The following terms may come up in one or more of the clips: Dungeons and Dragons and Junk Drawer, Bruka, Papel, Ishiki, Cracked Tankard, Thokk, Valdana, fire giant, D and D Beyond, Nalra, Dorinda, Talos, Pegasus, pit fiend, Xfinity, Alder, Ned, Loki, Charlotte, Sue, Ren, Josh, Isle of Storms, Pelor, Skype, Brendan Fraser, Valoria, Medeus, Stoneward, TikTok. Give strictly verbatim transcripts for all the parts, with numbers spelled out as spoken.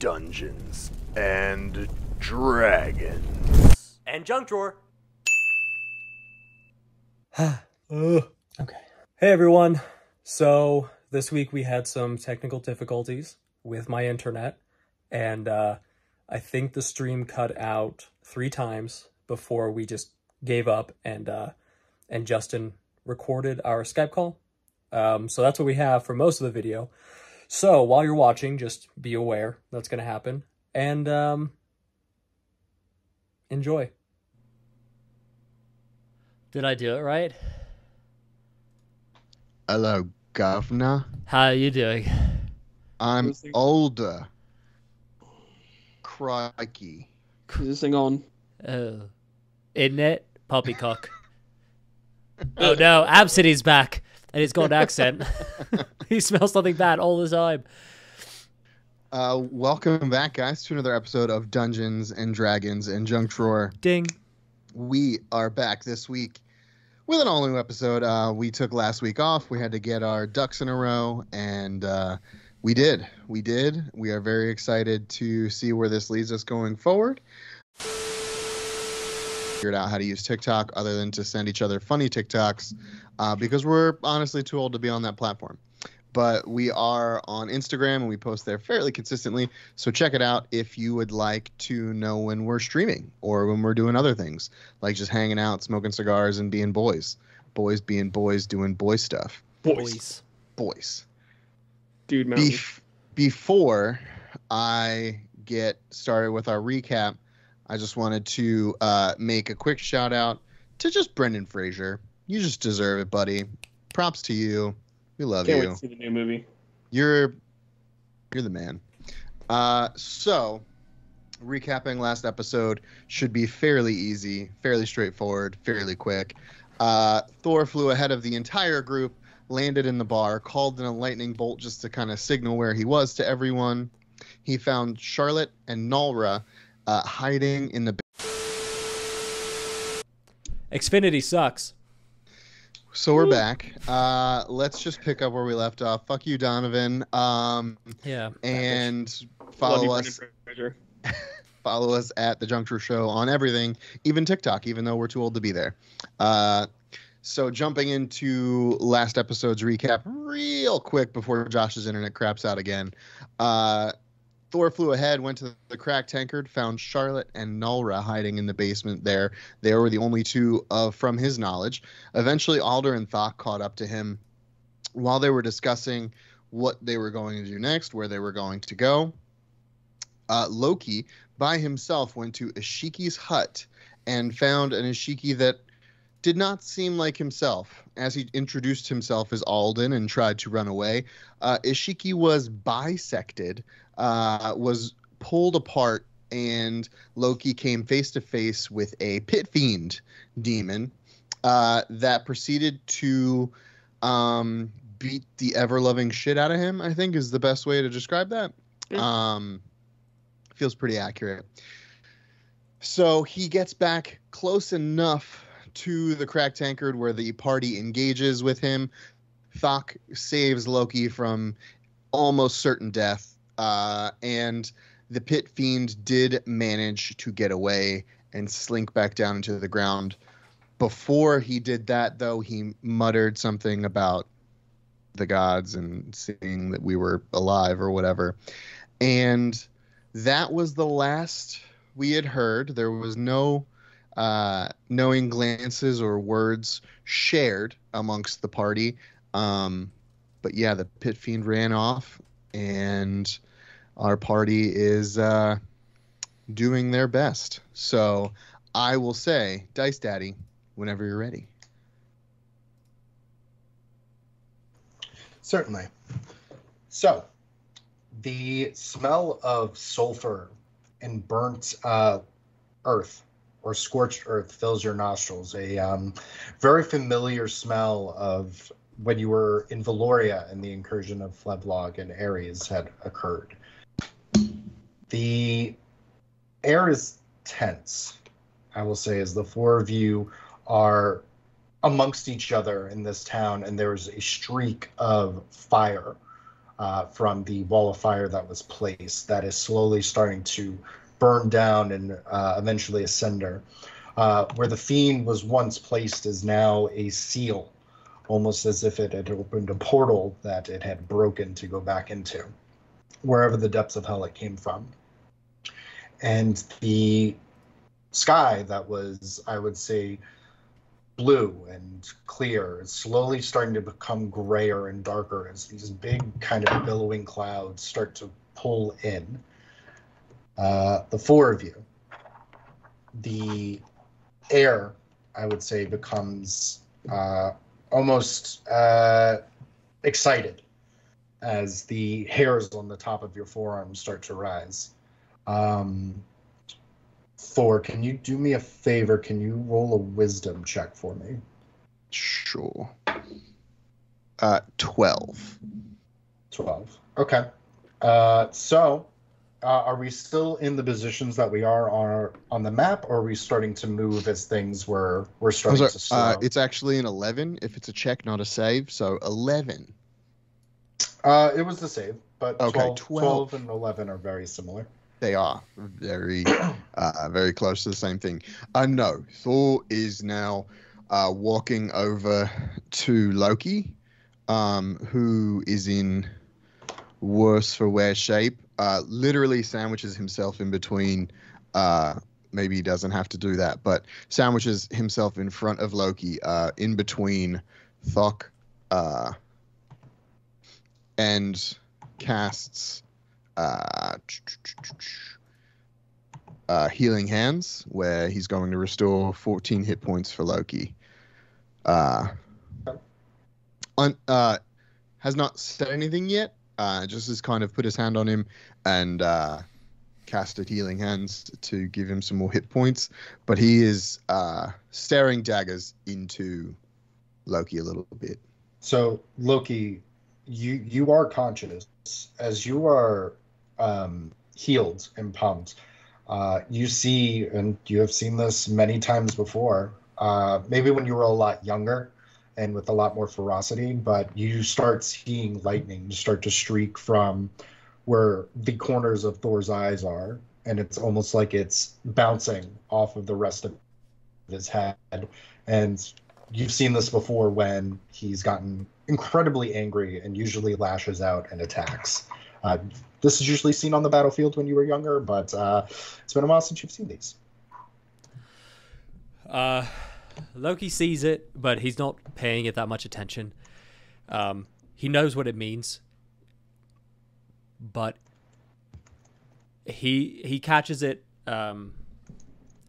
Dungeons and Dragons. And Junk Drawer. uh, okay. Hey everyone. So this week we had some technical difficulties with my internet. And uh, I think the stream cut out three times before we just gave up and uh, and Justin recorded our Skype call. Um, so that's what we have for most of the video. So while you're watching, just be aware that's going to happen. And um, enjoy. Did I do it right? Hello, governor. How are you doing? I'm older. Crikey. Is this thing on? Oh. Isn't it? Poppycock. Oh no, Absidy's back. And he's got an accent. He smells something bad all the time. Uh, welcome back, guys, to another episode of Dungeons and Dragons and Junk Drawer. Ding. We are back this week with an all-new episode. Uh, we took last week off. We had to get our ducks in a row, and... Uh, We did. We did. We are very excited to see where this leads us going forward. Figured out how to use TikTok other than to send each other funny TikToks uh, because we're honestly too old to be on that platform. But we are on Instagram and we post there fairly consistently. So check it out if you would like to know when we're streaming or when we're doing other things like just hanging out, smoking cigars, and being boys. Boys being boys, doing boy stuff. Boys. Boys. Dude, Bef before I get started with our recap, I just wanted to uh, make a quick shout out to just Brendan Fraser. You just deserve it, buddy. Props to you. We love Can't you. Can't wait to see the new movie. You're you're the man. Uh, so, recapping last episode should be fairly easy, fairly straightforward, fairly quick. Uh, Thor flew ahead of the entire group. Landed in the bar, called in a lightning bolt just to kind of signal where he was to everyone. He found Charlotte and Nalra uh, hiding in the... Xfinity sucks. So we're back. Uh, let's just pick up where we left off. Fuck you, Donovan. Um, yeah. And follow us... follow us at The Junk Drawer Show on everything, even TikTok, even though we're too old to be there. Uh... So jumping into last episode's recap real quick before Josh's internet craps out again. Uh, Thor flew ahead, went to the Cracked Tankard, found Charlotte and Nalra hiding in the basement there. They were the only two uh, from his knowledge. Eventually, Alder and Thokk caught up to him while they were discussing what they were going to do next, where they were going to go. Uh, Loki, by himself, went to Ishiki's hut and found an Ishiki that... did not seem like himself. As he introduced himself as Alden and tried to run away, uh, Ishiki was bisected, uh, was pulled apart, and Loki came face-to-face with a pit fiend demon uh, that proceeded to um, beat the ever-loving shit out of him, I think is the best way to describe that. Um, feels pretty accurate. So he gets back close enough to the Cracked Tankard where the party engages with him. Thokk saves Loki from almost certain death, uh, and the Pit Fiend did manage to get away and slink back down into the ground. Before he did that, though, he muttered something about the gods and seeing that we were alive or whatever. And that was the last we had heard. There was no... Uh, knowing glances or words shared amongst the party. Um, but yeah, the Pit Fiend ran off, and our party is uh, doing their best. So I will say, Dice Daddy, whenever you're ready. Certainly. So the smell of sulfur and burnt uh, earth or scorched earth fills your nostrils, a um, very familiar smell of when you were in Valoria and the incursion of Flevlog and Ares had occurred. The air is tense, I will say, as the four of you are amongst each other in this town, and there is a streak of fire uh, from the wall of fire that was placed, that is slowly starting to burn down and uh, eventually a cinder. Uh, where the fiend was once placed is now a seal, almost as if it had opened a portal that it had broken to go back into, wherever the depths of hell it came from. And the sky that was, I would say, blue and clear is slowly starting to become grayer and darker as these big kind of billowing clouds start to pull in. Uh, the four of you. The air, I would say, becomes uh, almost uh, excited as the hairs on the top of your forearms start to rise. Um, Thor, can you do me a favor? Can you roll a wisdom check for me? Sure. Uh, twelve. twelve. Okay. Uh, so, uh, are we still in the positions that we are on, our, on the map, or are we starting to move as things were, we're starting sorry, to slow? Uh, it's actually an eleven, if it's a check, not a save, so eleven. Uh, it was the save, but okay, twelve, twelve. twelve and eleven are very similar. They are very, uh, very close to the same thing. Uh, no, Thor is now uh, walking over to Loki, um, who is in worse for wear shape. Uh, literally sandwiches himself in between. Uh, maybe he doesn't have to do that, but sandwiches himself in front of Loki, uh, in between Thokk uh, and casts. Uh, uh, healing hands, where he's going to restore fourteen hit points for Loki. Uh, un, uh, has not said anything yet. Uh, just has kind of put his hand on him and uh, casted healing hands to give him some more hit points. But he is uh, staring daggers into Loki a little bit. So Loki, you you are conscious as you are. Um, healed and pumped. Uh, you see, and you have seen this many times before, uh, maybe when you were a lot younger and with a lot more ferocity, but you start seeing lightning, you start to streak from where the corners of Thor's eyes are, and it's almost like it's bouncing off of the rest of his head. And you've seen this before when he's gotten incredibly angry and usually lashes out and attacks. Uh, this is usually seen on the battlefield when you were younger, but uh, it's been a while since you've seen these. Uh, Loki sees it, but he's not paying it that much attention. Um, he knows what it means, but he he catches it um,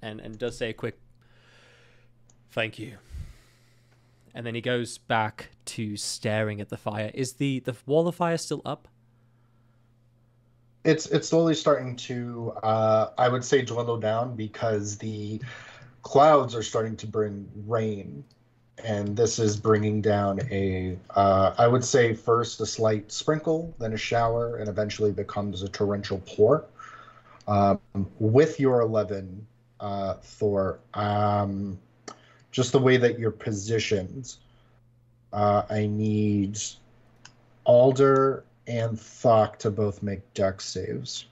and, and does say a quick thank you. And then he goes back to staring at the fire. Is the, the wall of fire still up? It's it's slowly starting to, uh, I would say, dwindle down because the clouds are starting to bring rain. And this is bringing down a, uh, I would say, first a slight sprinkle, then a shower, and eventually becomes a torrential pour. Um, with your eleven, uh, Thor, um, just the way that you're positioned, uh, I need Alder and Thokk to both make dex saves.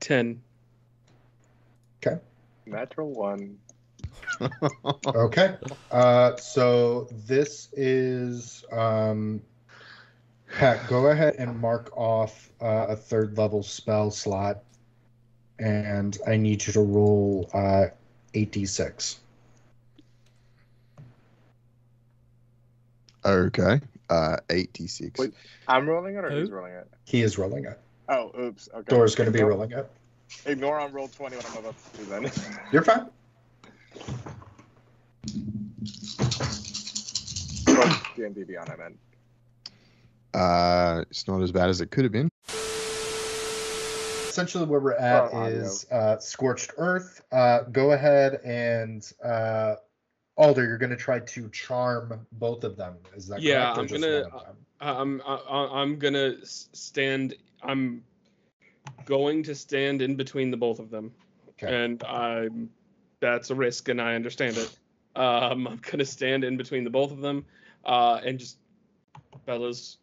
ten. Okay. Natural one. Okay. Uh, so this is... Um, Pat, go ahead and mark off uh, a third level spell slot. And I need you to roll uh, eight d six. Okay. Uh, eight d six. Wait, I'm rolling it or Who? He's rolling it? He is rolling it. Oh, oops. Okay. Thor's going to be rolling it. Ignore on roll twenty when I'm about to do that. You're fine. D and D Beyond, I meant. Uh, it's not as bad as it could have been. Essentially where we're at oh, is uh, Scorched Earth. Uh, go ahead and, uh, Alder, you're going to try to charm both of them. Is that yeah, correct? Yeah, I'm going to I'm going to stand. I'm going to stand in between the both of them. Okay. And I'm, that's a risk, and I understand it. Um, I'm going to stand in between the both of them uh, and just, fellas,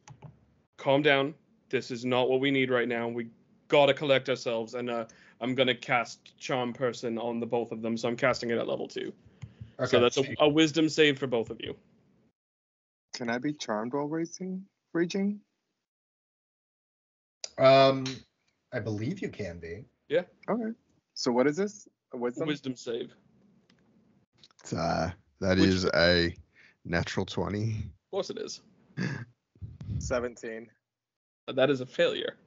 calm down. This is not what we need right now. We got to collect ourselves, and uh, I'm going to cast Charm Person on the both of them, so I'm casting it at level two. Okay. So that's a, a wisdom save for both of you. Can I be charmed while racing, raging? Um, I believe you can be. Yeah. Okay. So what is this? A wisdom? Wisdom save. It's, uh, that Which, is a natural twenty. Of course it is. seventeen. That is a failure.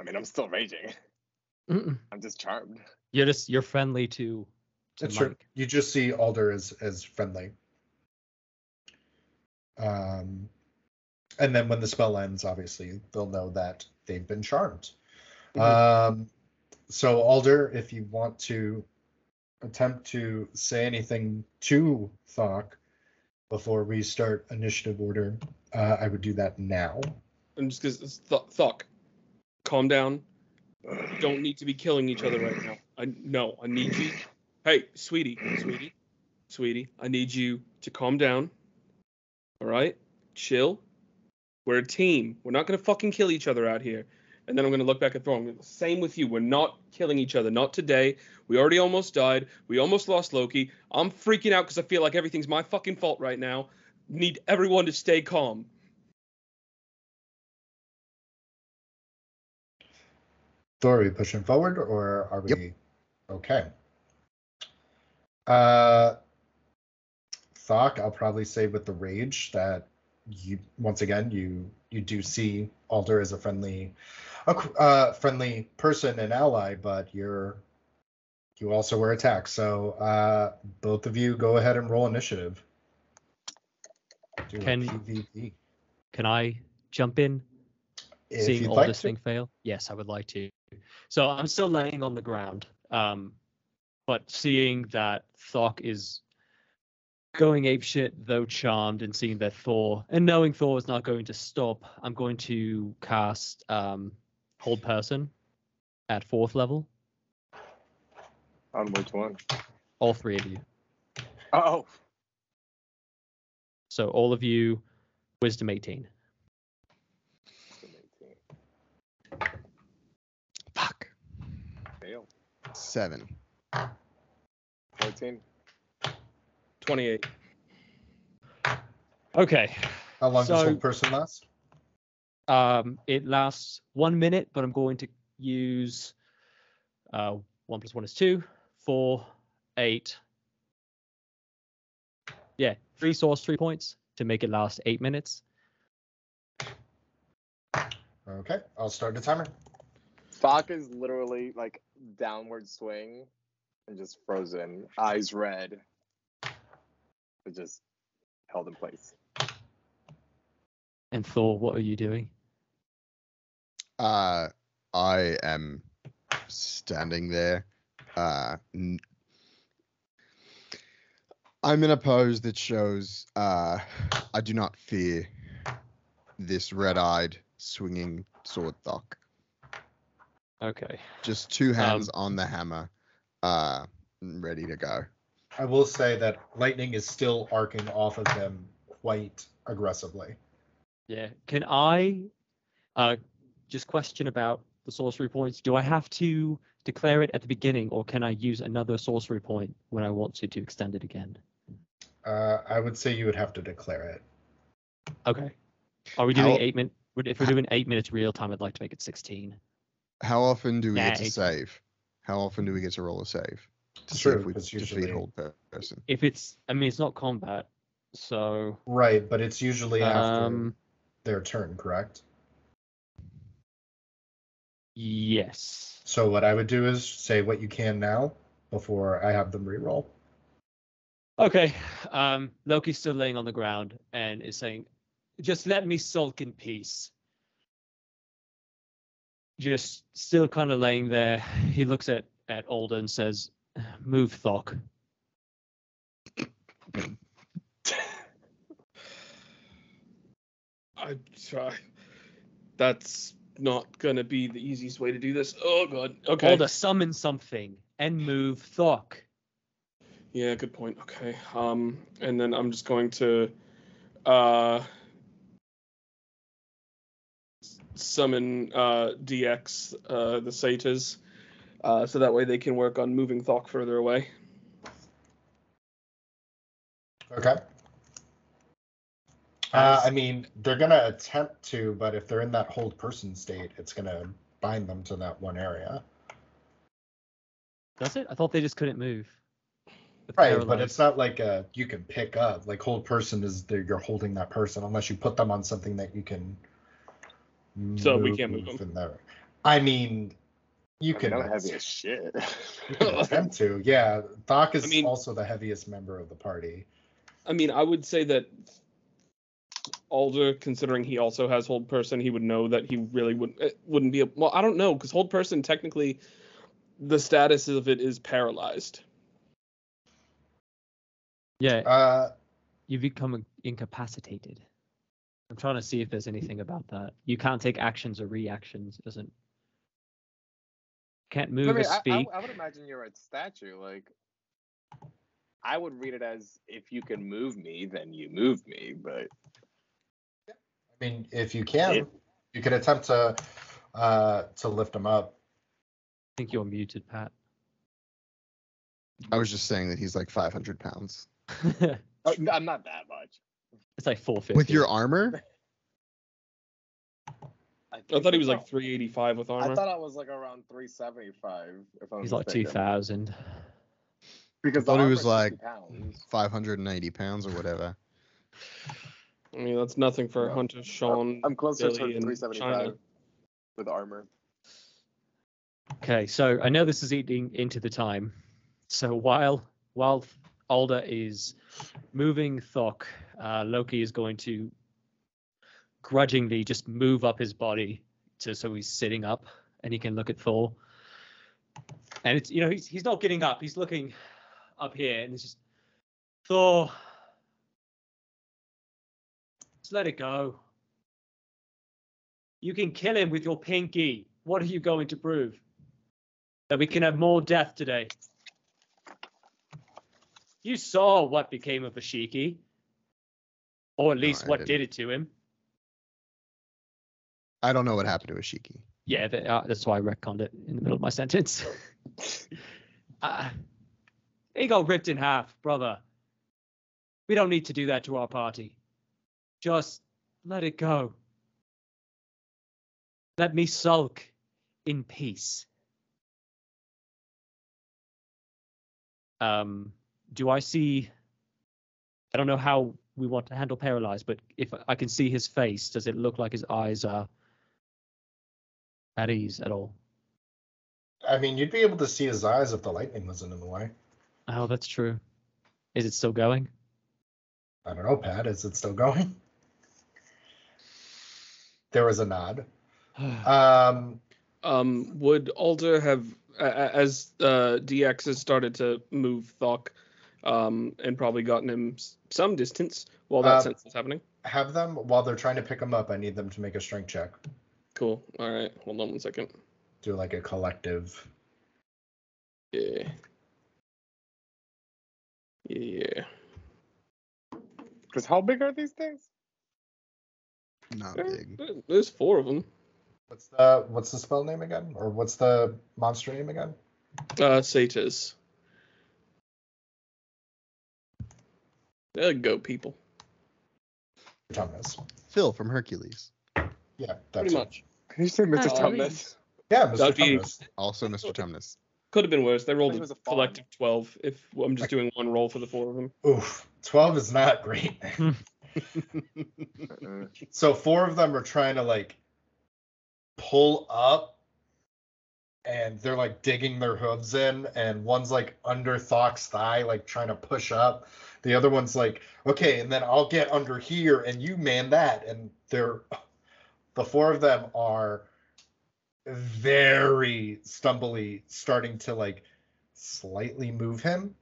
I mean, I'm still raging. Mm-mm. I'm just charmed. You're just you're friendly to. to That's Mike. True. You just see Alder as as friendly. Um, and then when the spell ends, obviously they'll know that they've been charmed. Mm-hmm. Um, so Alder, if you want to attempt to say anything to Thokk before we start initiative order, uh, I would do that now. I'm just because it's th- Thokk. Calm down. Don't need to be killing each other right now. I no, I need you. Hey, sweetie, sweetie, sweetie, I need you to calm down. All right? Chill. We're a team. We're not going to fucking kill each other out here. And then I'm going to look back at Thor. Same with you. We're not killing each other. Not today. We already almost died. We almost lost Loki. I'm freaking out because I feel like everything's my fucking fault right now. Need everyone to stay calm. Thor, are we pushing forward, or are we yep. okay? Uh, Thokk, I'll probably say with the rage that you once again you you do see Alder as a friendly, uh, friendly person and ally, but you're you also were attacked. So uh, both of you go ahead and roll initiative. Do can a P V P. Can I jump in? If seeing all like this to. Thing fail? Yes, I would like to. So I'm still laying on the ground, um, but seeing that Thokk is going apeshit, though charmed, and seeing that Thor, and knowing Thor is not going to stop, I'm going to cast um, Hold Person at fourth level. On which one? All three of you. Oh! So all of you, Wisdom eighteen. Seven. fourteen. twenty-eight. Okay. How long so, does Hold Person last? Um, it lasts one minute, but I'm going to use uh, one plus one is two, four, eight. Yeah, three source, three points to make it last eight minutes. Okay, I'll start the timer. Thokk is literally like downward swing and just frozen, eyes red, but just held in place. And Thor, what are you doing? Uh, I am standing there. Uh, n- I'm in a pose that shows uh, I do not fear this red-eyed swinging sword Thokk. Okay. Just two hands um, on the hammer, uh, ready to go. I will say that lightning is still arcing off of him quite aggressively. Yeah. Can I uh, just question about the sorcery points? Do I have to declare it at the beginning, or can I use another sorcery point when I want to to extend it again? Uh, I would say you would have to declare it. Okay. Are we doing I'll, eight minutes? If we're doing eight minutes real time, I'd like to make it sixteen. How often do we nah, get to save? How often do we get to roll a save? To true, see if we defeat usually, Hold Person. If it's, I mean, it's not combat, so... Right, but it's usually um, after their turn, correct? Yes. So what I would do is say what you can now before I have them re-roll. Okay. Um, Loki's still laying on the ground and is saying, just let me sulk in peace. Just still kind of laying there. He looks at, at Alder and says, move, Thokk. I try. That's not going to be the easiest way to do this. Oh, God. Okay. Or to summon something and move Thokk. Yeah, good point. Okay. Um, and then I'm just going to uh, summon uh, D X, uh, the satyrs, uh, so that way they can work on moving Thokk further away. Okay. Uh, I mean, they're going to attempt to, but if they're in that hold person state, it's going to bind them to that one area. Does it? I thought they just couldn't move. Right, but it's not like a, you can pick up. Like, hold person is there, you're holding that person, unless you put them on something that you can move. So we can't move them. There. I mean, you I can... I'm heavy as shit. You can attempt to, yeah. Thokk is I mean, also the heaviest member of the party. I mean, I would say that... Alder, considering he also has hold person, he would know that he really wouldn't wouldn't be a, well, I don't know, because hold person technically the status of it is paralyzed. Yeah. Uh, you become incapacitated. I'm trying to see if there's anything about that. You can't take actions or reactions, doesn't can't move I mean, or speak. I, I, I would imagine you're at statue, like I would read it as if you can move me, then you move me, but I mean, if you can, it, you could attempt to uh, to lift him up. I think you're muted, Pat. I was just saying that he's like five hundred pounds. Oh, I'm not that much. It's like four fifty. With your armor? I, I thought he was like three eighty-five with armor. I thought I was like around three seventy-five. If I was he's mistaken. Like two thousand. Because I thought he was like five hundred ninety pounds or whatever. I mean, that's nothing for no. Hunter, Sean, I'm closer Billy, to three seventy-five with armor. Okay, so I know this is eating into the time. So while while Alder is moving Thokk, uh, Loki is going to grudgingly just move up his body to so he's sitting up and he can look at Thor. And it's, you know, he's he's not getting up. He's looking up here and it's just Thor. Just let it go. You can kill him with your pinky. What are you going to prove? That we can have more death today. You saw what became of Ishiki. Or at least no, what did it to him. I don't know what happened to Ishiki. Yeah, that, uh, that's why I retconned it in the middle of my sentence. uh, he got ripped in half, brother. We don't need to do that to our party. Just let it go. Let me sulk in peace. Um, do I see... I don't know how we want to handle paralyzed, but if I can see his face, does it look like his eyes are at ease at all? I mean, you'd be able to see his eyes if the lightning wasn't in the way. Oh, that's true. Is it still going? I don't know, Pat. Is it still going? There was a nod. Um, um, would Alder have, as uh, D X has started to move Thokk um, and probably gotten him some distance while that uh, sentence is happening? Have them, while they're trying to pick him up, I need them to make a strength check. Cool. All right. Hold on one second. Do like a collective. Yeah. Yeah. Because how big are these things? Not big. There's four of them. What's the what's the spell name again? Or what's the monster name again? Uh, Satyrs. There you go, people. Thomas. Phil from Hercules. Yeah, that's pretty much. Can you say Mister Oh, Thomas? Yeah, Mister Thomas. Also Mister Thomas. Could have been worse. They rolled a collective twelve. If well, I'm just doing one roll for the four of them. Oof, twelve is not great. So four of them are trying to like pull up, and they're like digging their hooves in, and one's like under Thock's thigh, like trying to push up. The other one's like, okay, and then I'll get under here, and you man that, and they're the four of them are. Very stumbly, starting to like slightly move him,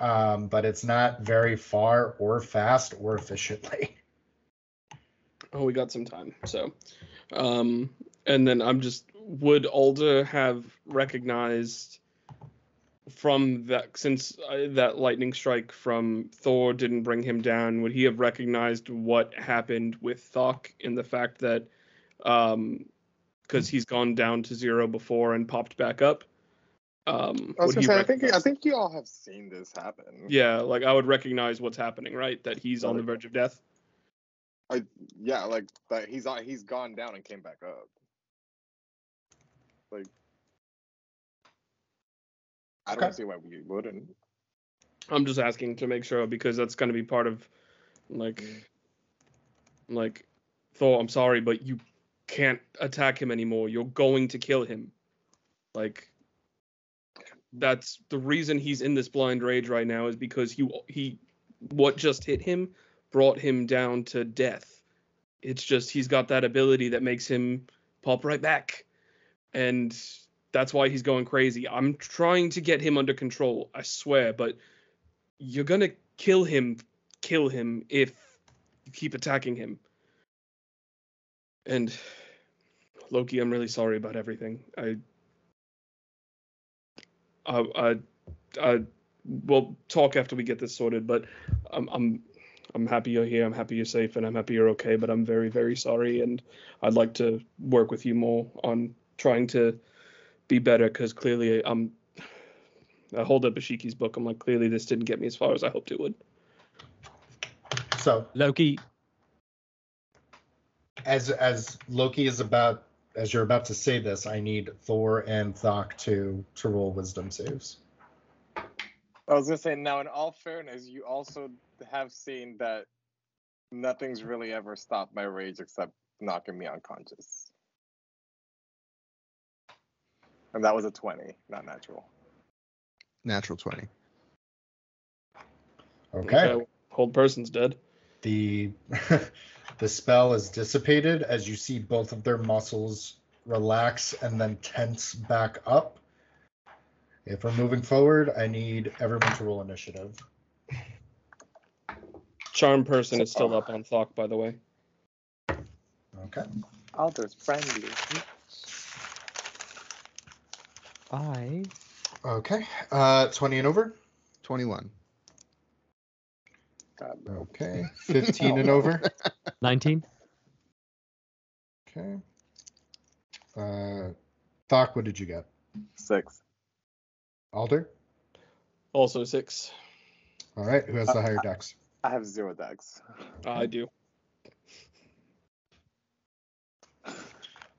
um, but it's not very far or fast or efficiently. Oh, we got some time, so um, And then I'm just, would Alder have recognized from that, since uh, that lightning strike from Thor didn't bring him down, would he have recognized what happened with Thokk and the fact that, um, because he's gone down to zero before and popped back up? Um, I was gonna say, I think I think you all have seen this happen. Yeah, like I would recognize what's happening, right? That he's on the verge of death. I, yeah, like that he's on, he's gone down and came back up. Like, I don't okay. see why we wouldn't. I'm just asking to make sure, because that's going to be part of, like, like, Thor, I'm sorry, but you can't attack him anymore. You're going to kill him. Like, that's the reason he's in this blind rage right now, is because he, he what just hit him brought him down to death. It's just he's got that ability that makes him pop right back. And that's why he's going crazy. I'm trying to get him under control, I swear, but you're going to kill him, kill him if you keep attacking him. And Loki, I'm really sorry about everything. I, I, I, I we'll talk after we get this sorted, but I'm, I'm, I'm happy you're here. I'm happy you're safe, and I'm happy you're okay, but I'm very, very sorry. And I'd like to work with you more on trying to be better, because clearly I'm, I hold up Ishiki's book. I'm like, clearly this didn't get me as far as I hoped it would. So Loki, as as Loki is about, as you're about to say this, I need Thor and Thokk to to roll wisdom saves. I was gonna say, now in all fairness, you also have seen that nothing's really ever stopped my rage except knocking me unconscious. And that was a twenty, not natural. Natural twenty. Okay. okay. Old person's dead. The the spell is dissipated as you see both of their muscles relax and then tense back up. If we're moving forward, I need everyone to roll initiative. Charm person is still oh. up on Thokk, by the way. Okay. Alder's friendly. I. Okay. Uh, twenty and over? twenty-one. Okay. fifteen and over? nineteen. Okay. Uh, Thokk, what did you get? six. Alder? Also six. All right. Who has uh, the higher dex? I have zero dex. Uh, I do.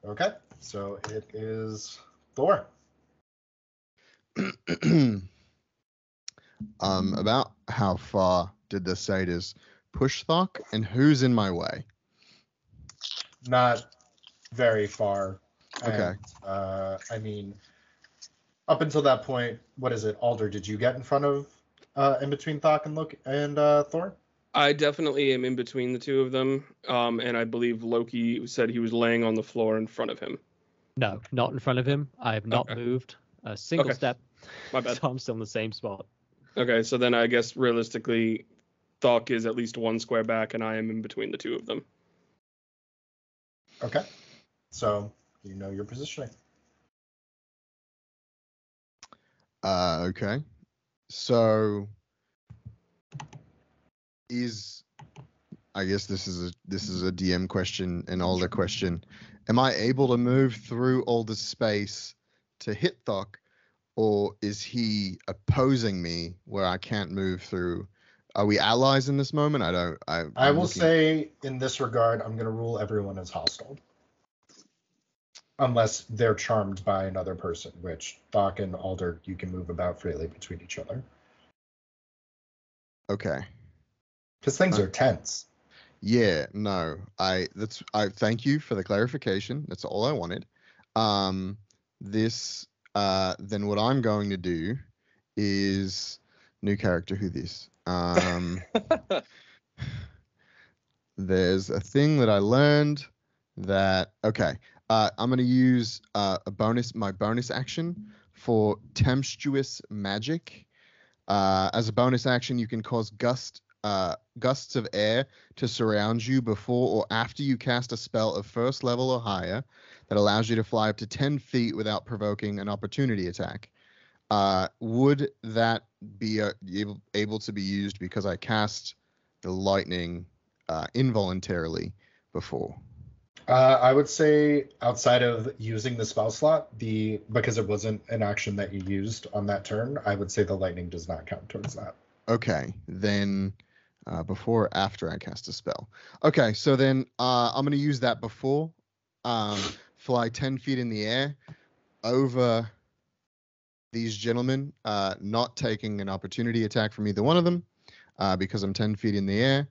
Okay. So it is Thor. um, about how far did this say it is? Push Thokk, and who's in my way? Not very far. Okay. And, uh, I mean, up until that point, what is it, Alder? Did you get in front of, uh, in between Thokk and Loki and uh, Thor? I definitely am in between the two of them, um, and I believe Loki said he was laying on the floor in front of him. No, not in front of him. I have not okay. moved a single okay. step. My bad. So I'm still in the same spot. Okay, so then I guess realistically, Thokk is at least one square back, and I am in between the two of them. Okay, so you know your positioning. Uh, okay, so is I guess this is a this is a D M question, an Alder question. Am I able to move through Alder's space to hit Thokk? Or is he opposing me where I can't move through? Are we allies in this moment? I don't. I, I will looking... say in this regard, I'm going to rule everyone as hostile. Unless they're charmed by another person, which Thokk and Alder, you can move about freely between each other. Okay. Because things uh, are tense. Yeah, no. I that's. I thank you for the clarification. That's all I wanted. Um, this... Uh, then what I'm going to do is new character. Who this? Um, there's a thing that I learned that okay. Uh, I'm going to use uh, a bonus, my bonus action for tempestuous magic. Uh, as a bonus action, you can cause gust uh, gusts of air to surround you before or after you cast a spell of first level or higher. that allows you to fly up to ten feet without provoking an opportunity attack. Uh, would that be uh, able, able to be used because I cast the lightning uh, involuntarily before? Uh, I would say outside of using the spell slot, the because it wasn't an action that you used on that turn, I would say the lightning does not count towards that. Okay, then uh, before or after I cast a spell. Okay, so then uh, I'm going to use that before. Um, fly ten feet in the air over these gentlemen, uh, not taking an opportunity attack from either one of them uh, because I'm ten feet in the air.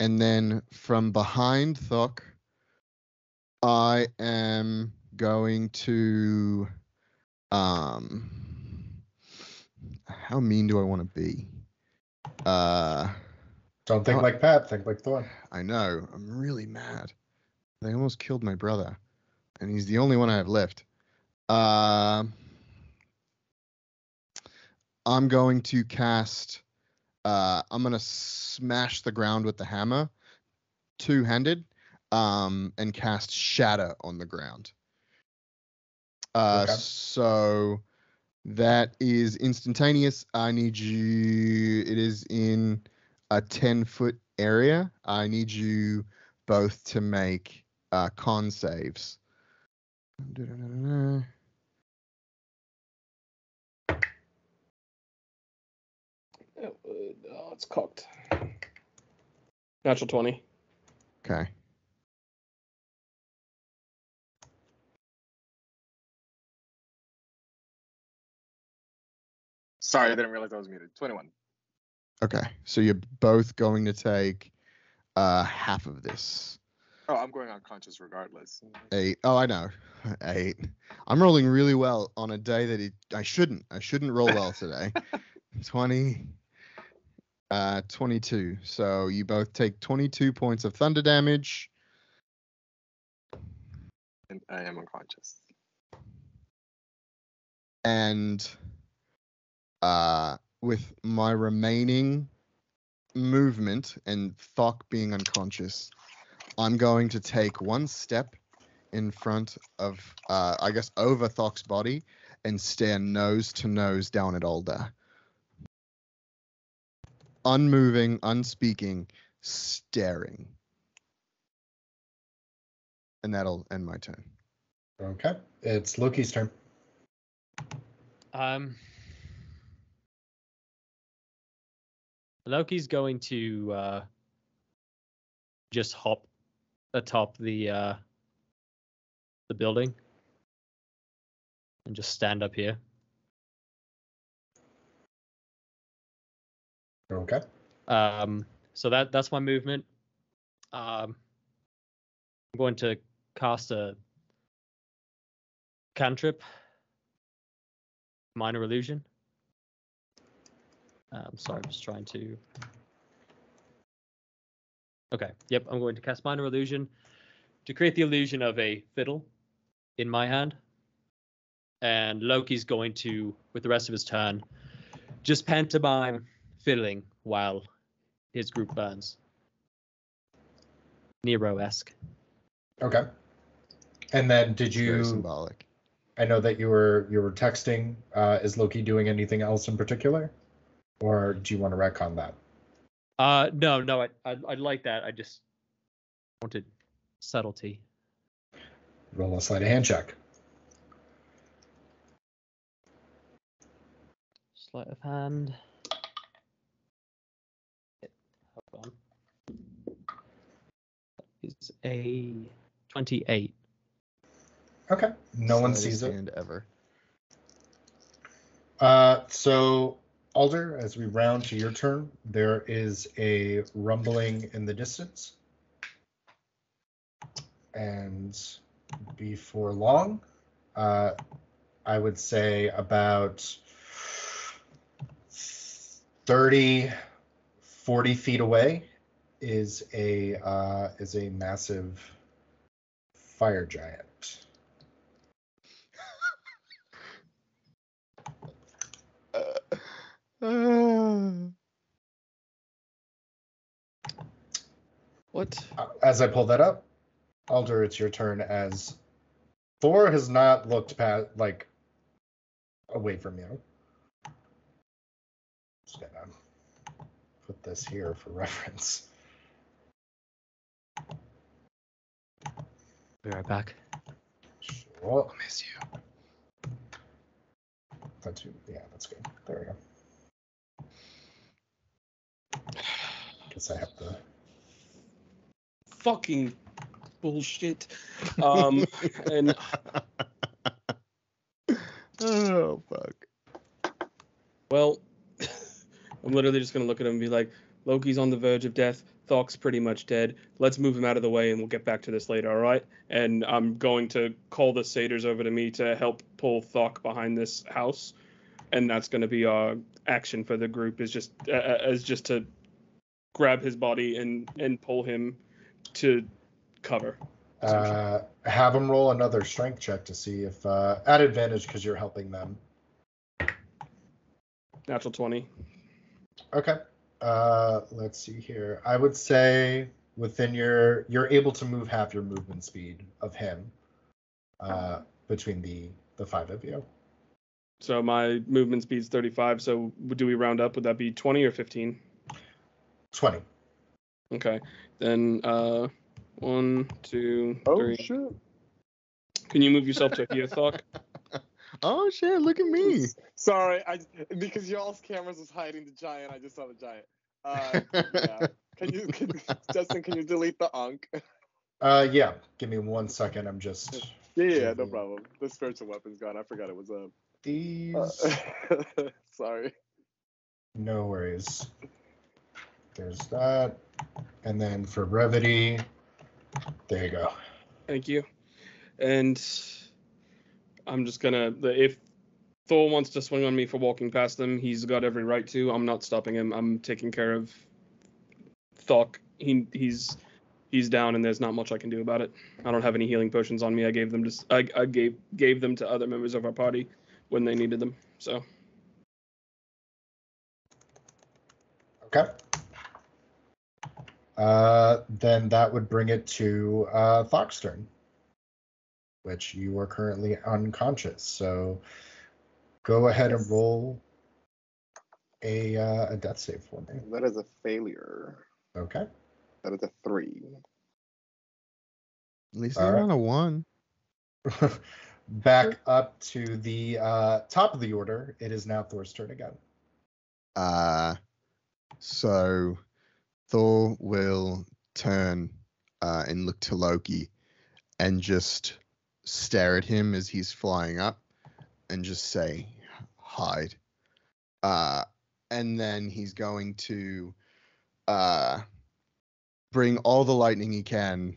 And then from behind Thokk, I am going to, um, how mean do I want to be? Uh, Don't think like Pat, think like Thor. I know, I'm really mad. They almost killed my brother, and he's the only one I have left. Uh, I'm going to cast, uh, I'm going to smash the ground with the hammer, two-handed. Um, and cast Shatter on the ground. Uh, okay. So that is instantaneous. I need you... It is in a ten-foot area. I need you both to make uh, con saves. That would, oh, it's cocked. Natural twenty. Okay. Sorry, I didn't realize I was muted. twenty-one. Okay, so you're both going to take uh, half of this. Oh, I'm going unconscious regardless. Eight. Oh, I know. Eight. I'm rolling really well on a day that it, I shouldn't. I shouldn't roll well today. twenty. Uh, twenty-two. So you both take twenty-two points of thunder damage. And I am unconscious. And... Uh, with my remaining movement and Thokk being unconscious, I'm going to take one step in front of, uh, I guess, over Thokk's body and stare nose to nose down at Alder. Unmoving, unspeaking, staring. And that'll end my turn. Okay. It's Loki's turn. Um... Loki's going to uh, just hop atop the uh, the building and just stand up here. Okay. Um. So that that's my movement. Um. I'm going to cast a cantrip, minor illusion. I'm sorry, I'm just trying to... Okay, yep, I'm going to cast Minor Illusion to create the illusion of a fiddle in my hand. And Loki's going to, with the rest of his turn, just pantomime fiddling while his group burns. Nero-esque. Okay. And then did you... Very symbolic. I know that you were, you were texting. Uh, is Loki doing anything else in particular? Or do you want to wreck on that? Uh, no, no, I, I I like that. I just wanted subtlety. Roll a sleight of hand check. Sleight of hand. Hold on. It's a twenty-eight. Okay. No one sees it. Ever. Uh, so. Alder, as we round to your turn, there is a rumbling in the distance. And before long, uh, I would say about thirty, forty feet away is a uh, is a massive fire giant. What? As I pull that up, Alder, it's your turn as Thor has not looked past, like, away from you. Just gonna put this here for reference. Be right back. Sure. I miss you. That's you. Yeah, that's good. There we go. Guess I have to. Fucking bullshit. Um, and. Oh, fuck. Well, I'm literally just going to look at him and be like, Loki's on the verge of death. Thokk's pretty much dead. Let's move him out of the way, and we'll get back to this later, all right? And I'm going to call the satyrs over to me to help pull Thokk behind this house, and that's going to be our action for the group, is just uh, is just to grab his body and, and pull him to cover. Uh, have him roll another strength check to see if, uh, at advantage because you're helping them. Natural twenty. Okay. Uh, let's see here. I would say within your, you're able to move half your movement speed of him, uh, between the, the five of you. So my movement speed's thirty-five. So do we round up? Would that be twenty or fifteen? twenty. Okay. Then, uh, one, two, oh, three. Oh, shit. Can you move yourself to here, Thokk? Oh, shit, look at me. Sorry, I because y'all's cameras was hiding the giant. I just saw the giant. Uh, yeah. Can you, can, Justin, can you delete the onk? Uh, yeah. Give me one second. I'm just... Yeah, yeah, yeah, no problem. The spiritual weapon's gone. I forgot it was up. These... Uh, sorry. No worries. There's that. And then for brevity... There you go. Thank you. And I'm just gonna, if Thor wants to swing on me for walking past them, he's got every right to. I'm not stopping him. I'm taking care of Thokk. He he's he's down, and there's not much I can do about it. I don't have any healing potions on me. I gave them to I, I gave gave them to other members of our party when they needed them. So. Okay. Uh, then that would bring it to uh, Thokk's turn, which you are currently unconscious. So go ahead and roll a uh, a death save for me. That is a failure. Okay. That is a three. At least you're on a one. Back up to the uh, top of the order. It is now Thor's turn again. Uh, so... Thor will turn uh, and look to Loki and just stare at him as he's flying up and just say, hide. Uh, and then he's going to uh, bring all the lightning he can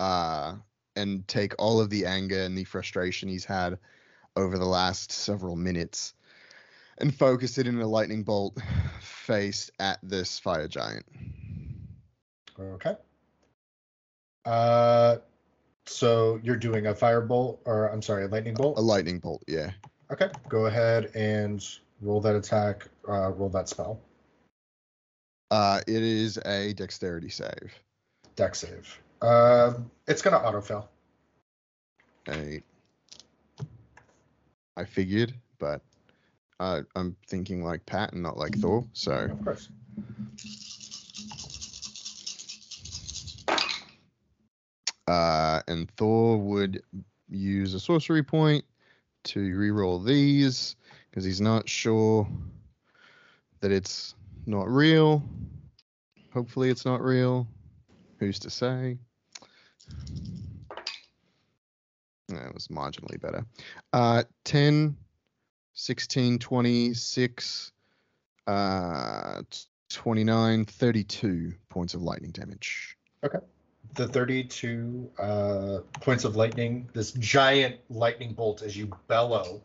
uh, and take all of the anger and the frustration he's had over the last several minutes and focus it in a lightning bolt faced at this fire giant. Okay. Uh, so you're doing a firebolt, or I'm sorry, a lightning bolt? A lightning bolt, yeah. Okay, go ahead and roll that attack, uh, roll that spell. Uh, it is a dexterity save. Dex save. Uh, it's going to auto-fail. Eight. I figured, but uh, I'm thinking like Pat and not like Thor, so... Of course. Uh, and Thor would use a sorcery point to reroll these because he's not sure that it's not real. Hopefully it's not real. Who's to say? That was marginally better. Uh, ten, sixteen, twenty-six, uh, twenty-nine, thirty-two points of lightning damage. Okay. The thirty-two uh, points of lightning, this giant lightning bolt as you bellow,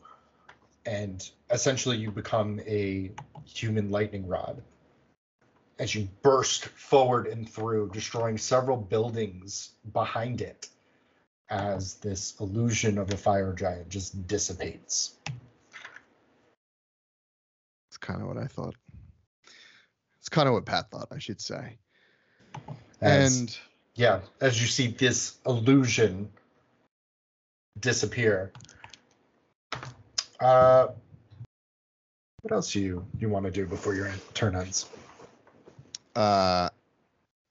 and essentially you become a human lightning rod as you burst forward and through, destroying several buildings behind it as this illusion of a fire giant just dissipates. That's kind of what I thought. It's kind of what Pat thought, I should say. As and... Yeah, as you see this illusion disappear. Uh, what else do you, you want to do before your turn ends? Uh,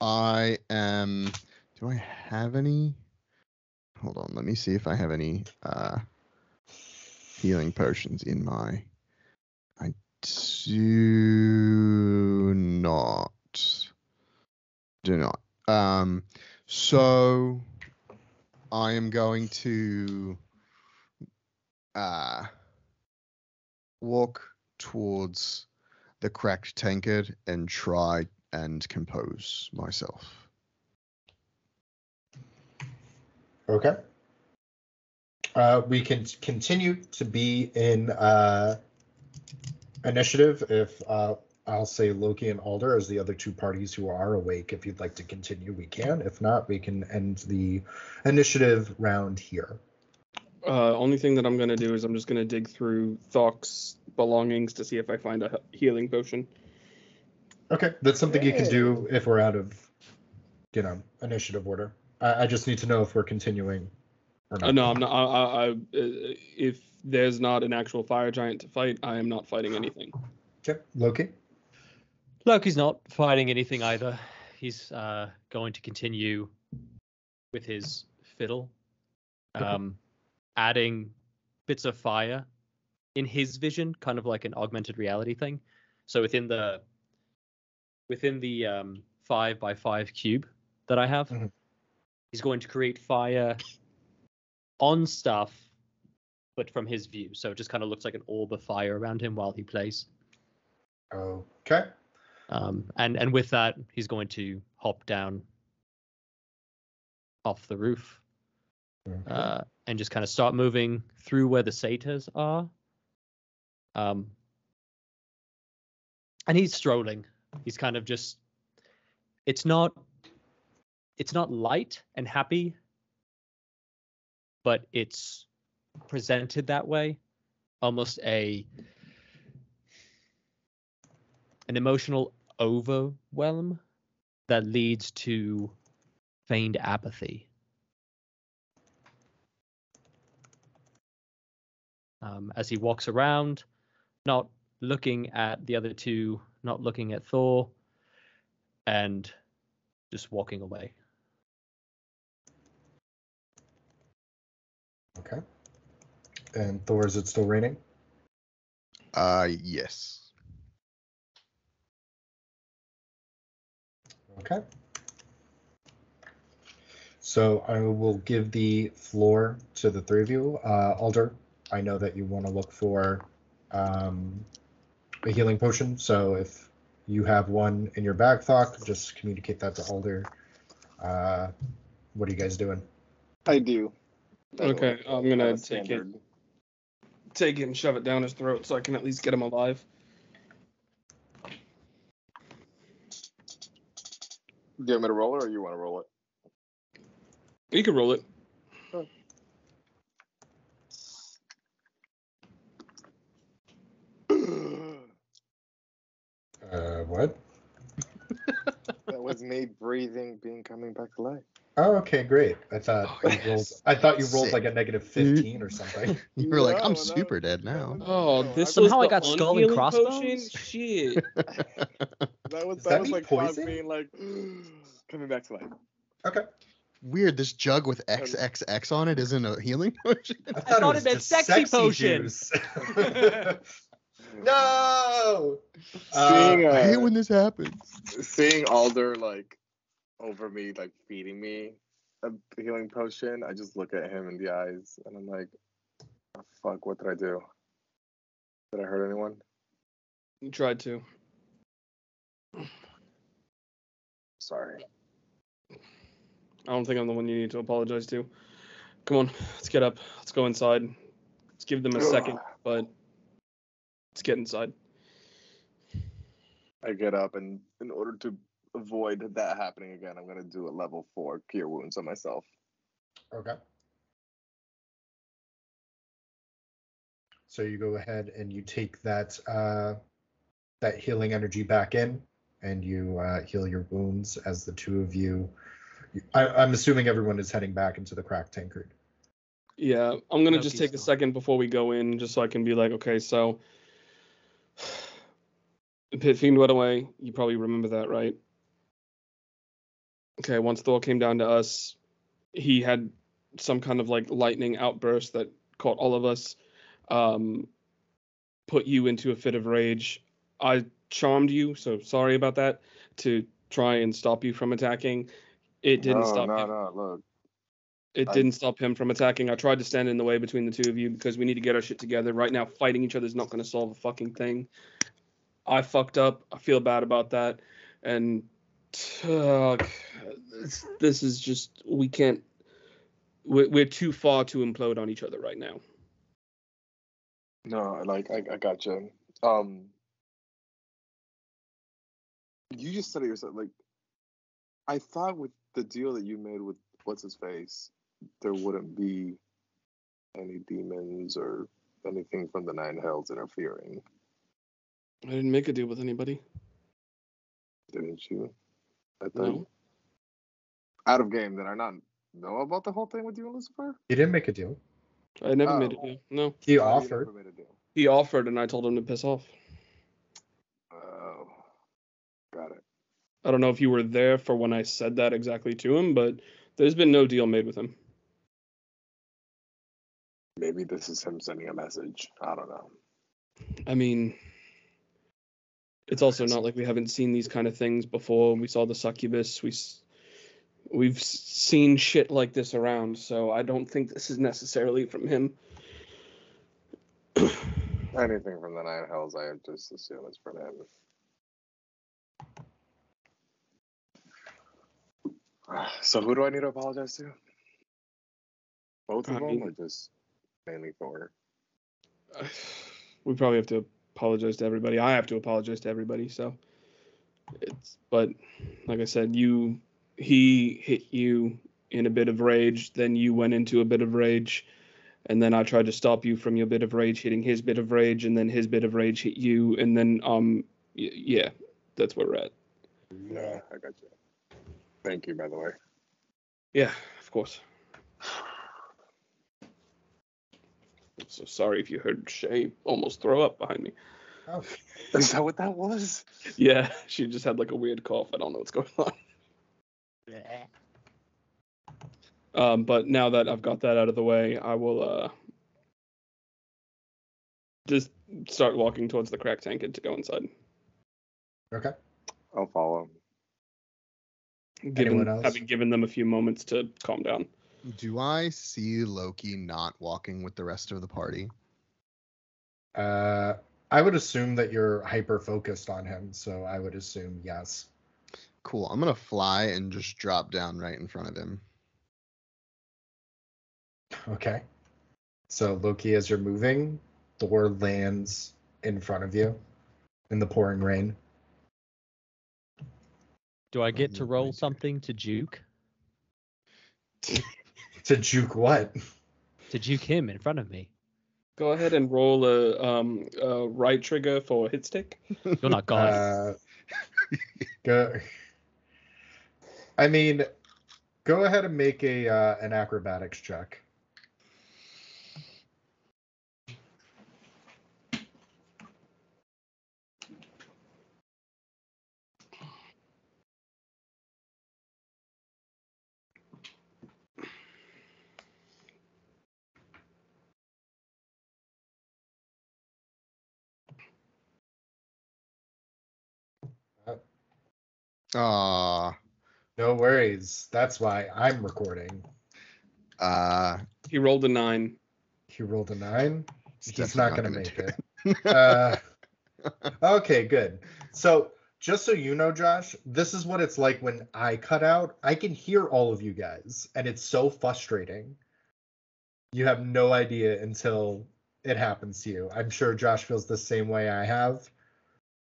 I am... Do I have any? Hold on, let me see if I have any uh, healing potions in my... I do not. Do not. Um, so I am going to uh, walk towards the Cracked Tankard and try and compose myself. Okay. Uh, we can continue to be in uh, initiative if uh, I'll say Loki and Alder as the other two parties who are awake. If you'd like to continue, we can. If not, we can end the initiative round here. Uh, only thing that I'm going to do is I'm just going to dig through Thokk's belongings to see if I find a healing potion. Okay, that's something you can do if we're out of, you know, initiative order. I just need to know if we're continuing or not. Uh, no, I'm not. I, I, I, if there's not an actual fire giant to fight, I am not fighting anything. Okay, Loki? Loki's not fighting anything either. He's uh, going to continue with his fiddle, um, adding bits of fire in his vision, kind of like an augmented reality thing. So within the within the um, five by five cube that I have, mm-hmm. He's going to create fire on stuff, but from his view. So it just kind of looks like an orb of fire around him while he plays. Okay. Um, and, and with that, he's going to hop down off the roof okay. uh, and just kind of start moving through where the satyrs are. Um, and he's strolling. He's kind of just... It's not... It's not light and happy, but it's presented that way. Almost a an emotional overwhelm that leads to feigned apathy. Um, as he walks around, not looking at the other two, not looking at Thor, and just walking away. Okay. And Thor, is it still raining? Uh, yes. Okay. So I will give the floor to the three of you. Uh, Alder, I know that you want to look for um, a healing potion, so if you have one in your bag, Thokk, just communicate that to Alder. Uh, what are you guys doing? I do. Okay, I'm going to take it, take it and shove it down his throat so I can at least get him alive. Do you want me to roll it or you want to roll it? You can roll it. Sure. Uh, what? That was me breathing, being coming back to life. Oh, okay, great. I thought oh, you yes. rolled. I thought you rolled Sick. like a negative fifteen or something. You were no, like, I'm no, super no. dead now. Oh, this somehow was I got skull and crossbones. Shit. that was Does that, that was like poison? Being like coming back to life. Okay. Weird. This jug with triple X on it isn't a healing potion. I thought, I thought it meant sexy, sexy potions. No. Seeing, uh, I hate when this happens. Seeing Alder like over me, like feeding me a healing potion, I just look at him in the eyes and I'm like, oh, "Fuck! What did I do? Did I hurt anyone?" You tried to. Sorry. I don't think I'm the one you need to apologize to. Come on, let's get up. Let's go inside. Let's give them a second, but. Let's get inside. I get up, and in order to avoid that happening again, I'm going to do a level four cure wounds on myself. Okay. So you go ahead and you take that uh, that healing energy back in, and you uh, heal your wounds as the two of you. I, I'm assuming everyone is heading back into the Cracked Tankard. Yeah, I'm going to just take a second before we go in, just so I can be like, okay, so Pit Fiend went away. You probably remember that, right? Okay, once Thor came down to us, he had some kind of like lightning outburst that caught all of us, um, put you into a fit of rage. I charmed you, so sorry about that, to try and stop you from attacking. It didn't no, stop no, him. No, look. It I, didn't stop him from attacking. I tried to stand in the way between the two of you because we need to get our shit together. Right now, fighting each other is not going to solve a fucking thing. I fucked up. I feel bad about that. And uh, this, this is just, we can't, we're, we're too far to implode on each other right now. No, like, I, I gotcha. Um, you just said it yourself. Like, I thought with the deal that you made with What's-His-Face, there wouldn't be any demons or anything from the Nine Hells interfering. I didn't make a deal with anybody. Didn't you? I thought no. Out of game, did I not know about the whole thing with you and Lucifer? You didn't make a deal. I never oh. made a deal, no. He no, offered. Made a deal. He offered, and I told him to piss off. Oh. Got it. I don't know if you were there for when I said that exactly to him, but there's been no deal made with him. Maybe this is him sending a message. I don't know. I mean, it's also not like we haven't seen these kind of things before. We saw the succubus. We, we've seen shit like this around, so I don't think this is necessarily from him. Anything from the Nine Hells, I just assume it's from him. So who do I need to apologize to? Both of I them mean, or just mainly Thor? We probably have to apologize to everybody. I have to apologize to everybody. So it's, but like I said, you, he hit you in a bit of rage. Then you went into a bit of rage. And then I tried to stop you from your bit of rage, hitting his bit of rage. And then his bit of rage hit you. And then, um, y- yeah, that's where we're at. Yeah, I got you. Thank you, by the way. Yeah, of course. I'm so sorry if you heard Shay almost throw up behind me. Oh, is that what that was? Yeah, she just had like a weird cough. I don't know what's going on. Yeah. Um, but now that I've got that out of the way, I will uh, just start walking towards the Cracked Tankard to go inside. Okay. I'll follow. Given, having given them a few moments to calm down. Do I see Loki not walking with the rest of the party? Uh, I would assume that you're hyper-focused on him, so I would assume yes. Cool. I'm going to fly and just drop down right in front of him. Okay. So, Loki, as you're moving, Thor lands in front of you in the pouring rain. Do I get to roll something to juke? To juke what? To juke him in front of me. Go ahead and roll a, um, a right trigger for a hit stick. You're not gone. Uh, go. I mean, go ahead and make a uh, an acrobatics check. Ah, no worries. That's why I'm recording. Uh, he rolled a nine. He rolled a nine. He's not going to make it. it. uh, okay, good. So just so you know, Josh, this is what it's like when I cut out. I can hear all of you guys, and it's so frustrating. You have no idea until it happens to you. I'm sure Josh feels the same way I have.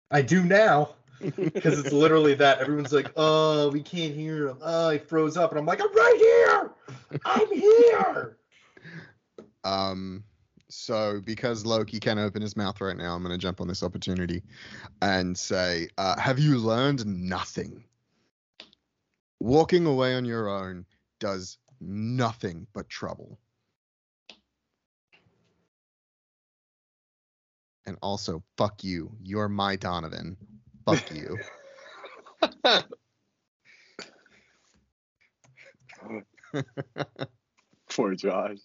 I do now. Because it's literally that. Everyone's like, oh, we can't hear him. Oh, he froze up. And I'm like, I'm right here. I'm here. Um, so because Loki can't open his mouth right now, I'm going to jump on this opportunity and say, uh, have you learned nothing? Walking away on your own does nothing but trouble. And also, fuck you. You're my Donovan. Fuck you. Poor Josh.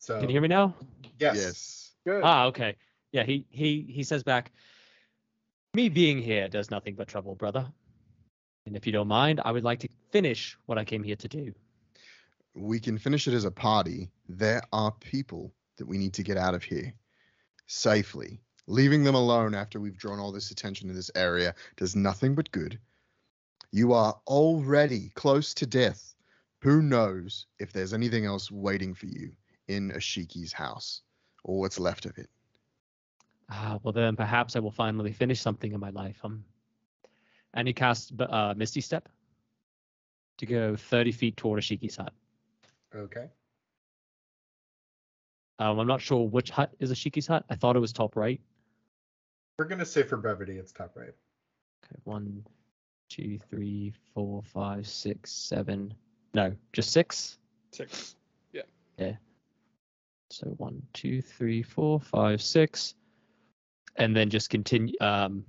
So, can you hear me now? Yes. Yes. Good. Ah, okay. Yeah, he, he, he says back, me being here does nothing but trouble, brother. And if you don't mind, I would like to finish what I came here to do. We can finish it as a party. There are people that we need to get out of here safely. Leaving them alone after we've drawn all this attention to this area does nothing but good. You are already close to death. Who knows if there's anything else waiting for you in Ishiki's house or what's left of it? Ah, well, then perhaps I will finally finish something in my life. Um, and he casts uh, Misty Step to go thirty feet toward Ishiki's hut. Okay. Um, I'm not sure which hut is Ishiki's hut. I thought it was top right. We're going to say for brevity, it's top right. Okay, one, two, three, four, five, six, seven. No, just six? Six, yeah. Yeah. So one, two, three, four, five, six. And then just continue. Um,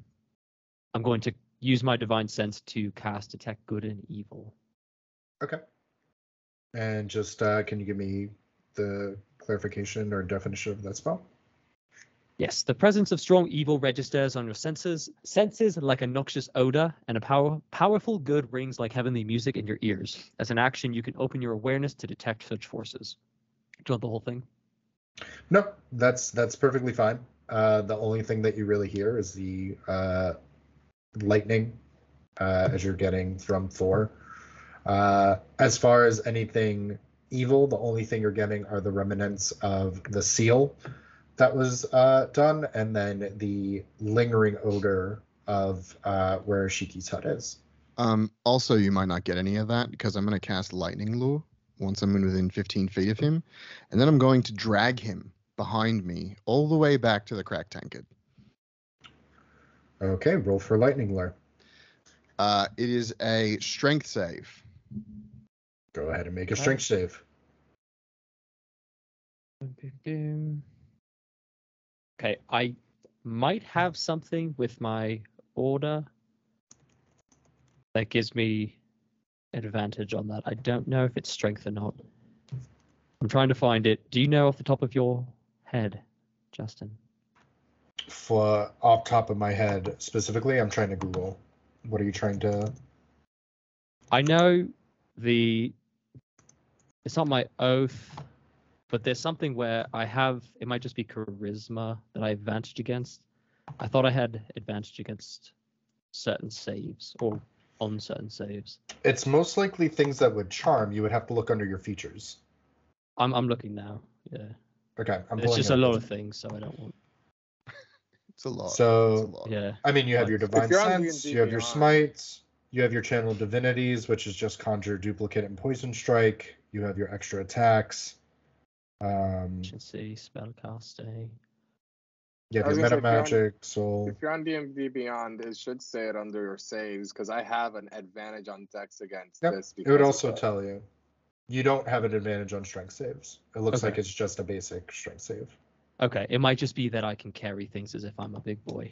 I'm going to use my divine sense to cast Detect Good and Evil. Okay. And just uh, can you give me the clarification or definition of that spell? Yes, the presence of strong evil registers on your senses, senses like a noxious odor, and a power, powerful good rings like heavenly music in your ears. As an action, you can open your awareness to detect such forces. Do you want the whole thing? No, that's that's perfectly fine. Uh, the only thing that you really hear is the uh, lightning uh, as you're getting from Thor. Uh, as far as anything evil, the only thing you're getting are the remnants of the seal that was uh, done, and then the lingering odor of uh, where Shiki's hut is. Um, also, you might not get any of that because I'm going to cast Lightning Lure once I'm in within fifteen feet of him, and then I'm going to drag him behind me all the way back to the Cracked Tankard. Okay, roll for Lightning Lure. Uh, it is a strength save. Go ahead and make a strength save. Okay, I might have something with my order that gives me advantage on that. I don't know if it's strength or not. I'm trying to find it. Do you know off the top of your head, Justin? For off top of my head specifically, I'm trying to Google. What are you trying to? I know the. It's not my oath, but there's something where I have. It might just be charisma that I advantaged against. I thought I had advantage against certain saves or on certain saves. It's most likely things that would charm. You would have to look under your features. I'm I'm looking now. Yeah. Okay. I'm it's just it. a lot of things, so I don't want. It's a lot. So, a lot. yeah. I mean, you have your divine sense, you have your smites, you have your channel divinities, which is just conjure, duplicate, and poison strike. You have your extra attacks. Um, Efficiency, spellcasting. You have your meta magic, soul. If you're on D and D Beyond, it should say it under your saves, because I have an advantage on dex against yep. this. It would also tell you. You don't have an advantage on strength saves. It looks okay. like it's just a basic strength save. Okay, it might just be that I can carry things as if I'm a big boy.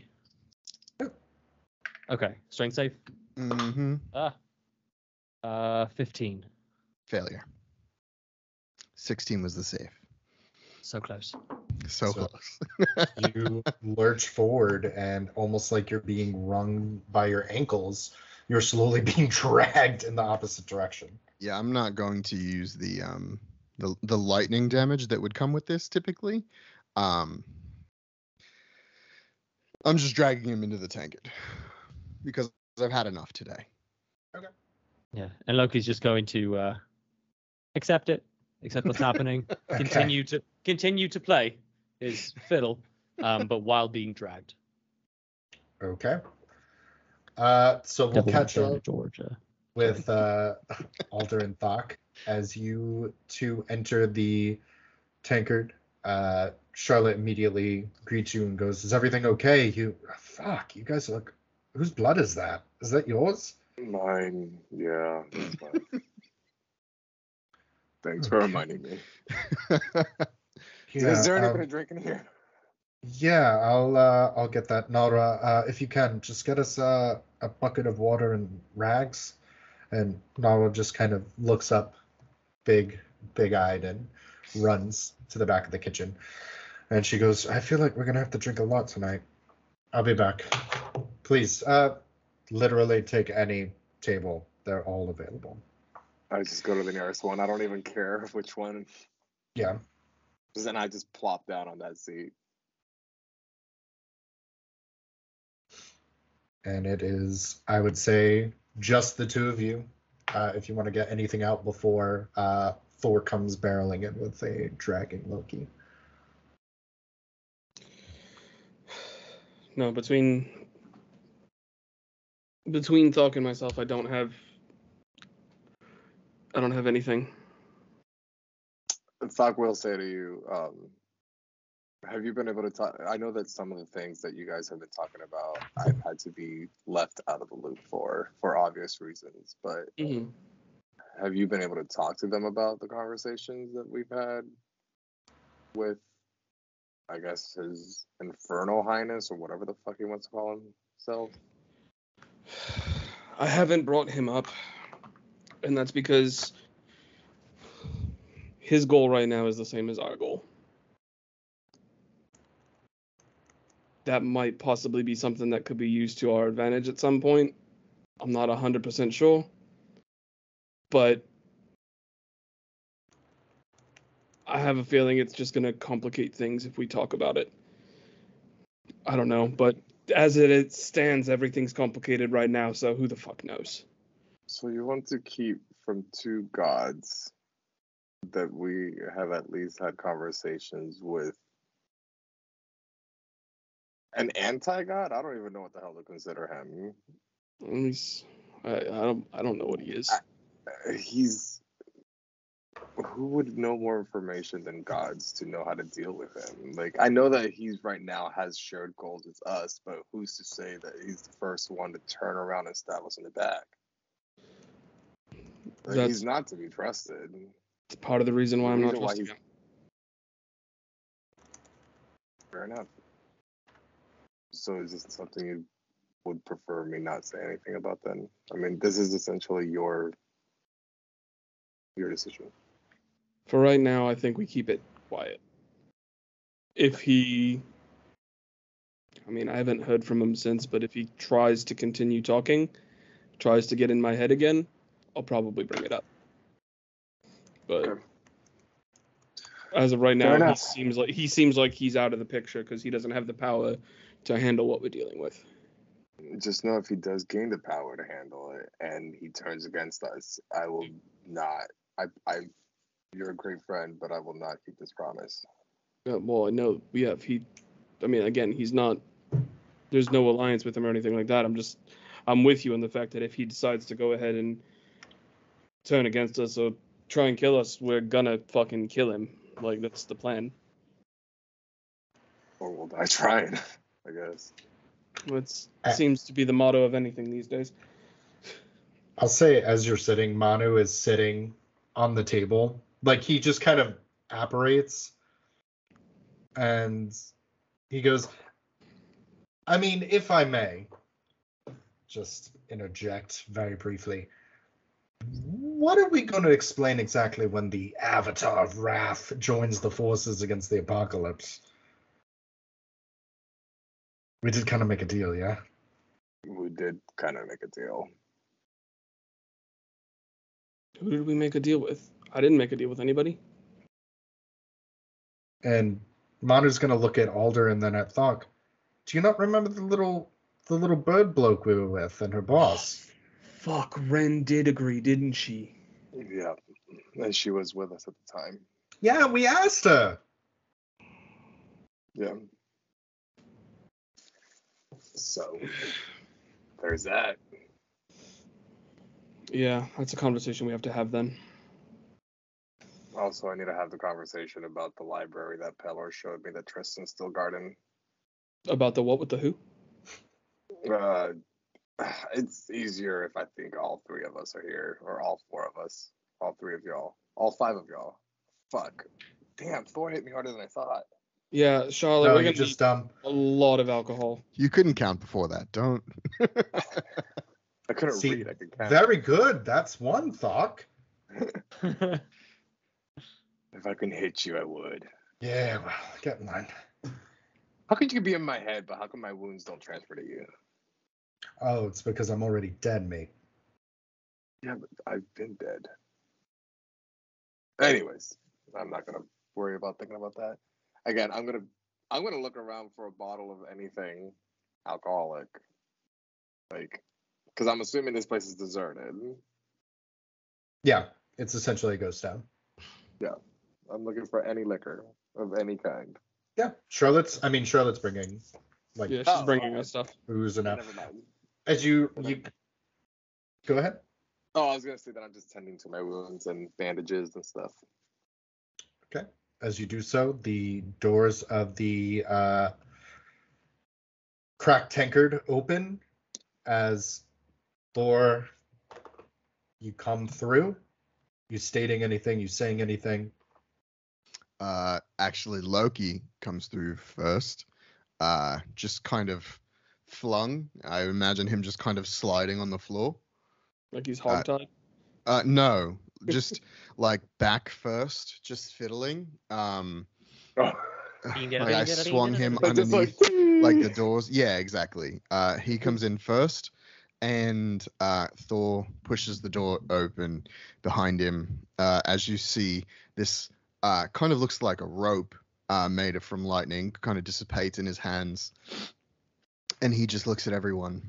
Okay, strength save. Mm-hmm. Ah. Uh, fifteen. Failure. sixteen was the save. So close. So, so close. You lurch forward, and almost like you're being wrung by your ankles, you're slowly being dragged in the opposite direction. Yeah, I'm not going to use the um the the lightning damage that would come with this typically. Um, I'm just dragging him into the tankard because I've had enough today. Okay. Yeah, and Loki's just going to uh, accept it, accept what's happening, okay. continue to continue to play his fiddle, um, but while being dragged. Okay. Uh, so we'll Double catch up Georgia. with uh, Alder and Thokk as you two enter the tankard. Uh, Charlotte immediately greets you and goes, "Is everything okay? You, fuck, you guys look. Whose blood is that? Is that yours?" Mine, yeah. Mine. Thanks for reminding me. Yeah, is there anybody um, drinking here? Yeah, I'll uh, I'll get that. Nalra, uh, if you can, just get us uh, a bucket of water and rags. And Nalra just kind of looks up, big, big-eyed, and runs to the back of the kitchen. And she goes, I feel like we're going to have to drink a lot tonight. I'll be back. Please, uh, literally take any table. They're all available. I just go to the nearest one. I don't even care which one. Yeah. Then I just plop down on that seat. And it is, I would say, just the two of you. Uh, if you want to get anything out before uh, Thor comes barreling in with a dragging Loki. No, between between Thokk and myself, I don't have I don't have anything. Thokk will say to you, um, have you been able to talk? I know that some of the things that you guys have been talking about, I've had to be left out of the loop for, for obvious reasons, but mm-hmm. have you been able to talk to them about the conversations that we've had with, I guess, his Infernal Highness or whatever the fuck he wants to call himself? I haven't brought him up, and that's because his goal right now is the same as our goal. That might possibly be something that could be used to our advantage at some point. I'm not one hundred percent sure. But I have a feeling it's just going to complicate things if we talk about it. I don't know, but as it stands, everything's complicated right now, so who the fuck knows? So you want to keep from two gods that we have at least had conversations with an anti-god? I don't even know what the hell to consider him. Let me see. I, I don't. I don't know what he is. I, he's. Who would know more information than gods to know how to deal with him? Like, I know that he's right now has shared goals with us, but who's to say that he's the first one to turn around and stab us in the back? Like, he's not to be trusted. It's part of the reason why I'm not trusting him. Fair enough. So is this something you would prefer me not say anything about then? I mean, this is essentially your your decision. For right now, I think we keep it quiet. If he... I mean, I haven't heard from him since, but if he tries to continue talking, tries to get in my head again, I'll probably bring it up. But okay. As of right now, he seems like he seems like he's out of the picture because he doesn't have the power to handle what we're dealing with. Just know if he does gain the power to handle it and he turns against us, I will not. I, I, you're a great friend, but I will not keep this promise. Uh, well, I know we have. He, I mean, again, he's not. There's no alliance with him or anything like that. I'm just, I'm with you in the fact that if he decides to go ahead and turn against us or try and kill us, we're gonna fucking kill him. Like, that's the plan. Or we'll die trying. I guess. Which seems to be the motto of anything these days. I'll say, as you're sitting, Manu is sitting on the table. Like, he just kind of apparates. And he goes, I mean, if I may, just interject very briefly. What are we going to explain exactly when the Avatar of Wrath joins the forces against the Apocalypse? We did kind of make a deal, yeah? We did kind of make a deal. Who did we make a deal with? I didn't make a deal with anybody. And Manu's going to look at Alder and then at Thokk. Do you not remember the little the little bird bloke we were with and her boss? Fuck, Ren did agree, didn't she? Yeah, and she was with us at the time. Yeah, we asked her! Yeah. So, there's that. Yeah, that's a conversation we have to have then. Also, I need to have the conversation about the library that Pelor showed me that Tristan's still guarding. About the what with the who? Uh, it's easier if I think all three of us are here, or all four of us. All three of y'all. All five of y'all. Fuck. damn, Thor hit me harder than I thought. Yeah, Charlotte, no, we're going to just um, a lot of alcohol. You couldn't count before that. Don't. I couldn't See, read. I could count. Very good. That's one, Thokk. If I can hit you, I would. Yeah, well, get in line. How could you be in my head, but how come my wounds don't transfer to you? Oh, it's because I'm already dead, mate. Yeah, but I've been dead. Anyways, I'm not going to worry about thinking about that. Again, I'm gonna I'm gonna look around for a bottle of anything alcoholic, like, because I'm assuming this place is deserted. Yeah, it's essentially a ghost town. Yeah, I'm looking for any liquor of any kind. Yeah, Charlotte's. I mean, Charlotte's bringing, like, yeah, she's oh, bringing us stuff. Booze and never mind. As you you go ahead. Oh, I was gonna say that I'm just tending to my wounds and bandages and stuff. Okay. As you do so, the doors of the uh, Cracked Tankard open as Thor, you come through. You stating anything? You saying anything? Uh, actually, Loki comes through first. Uh, just kind of flung. I imagine him just kind of sliding on the floor. Like he's hog-tied? Uh, uh, no. Just like back first, just fiddling. Um, oh. like I swung him underneath like, like the doors. Yeah, exactly. Uh, he comes in first, and uh, Thor pushes the door open behind him. Uh, as you see, this uh, kind of looks like a rope uh, made of from lightning, kind of dissipates in his hands, and he just looks at everyone.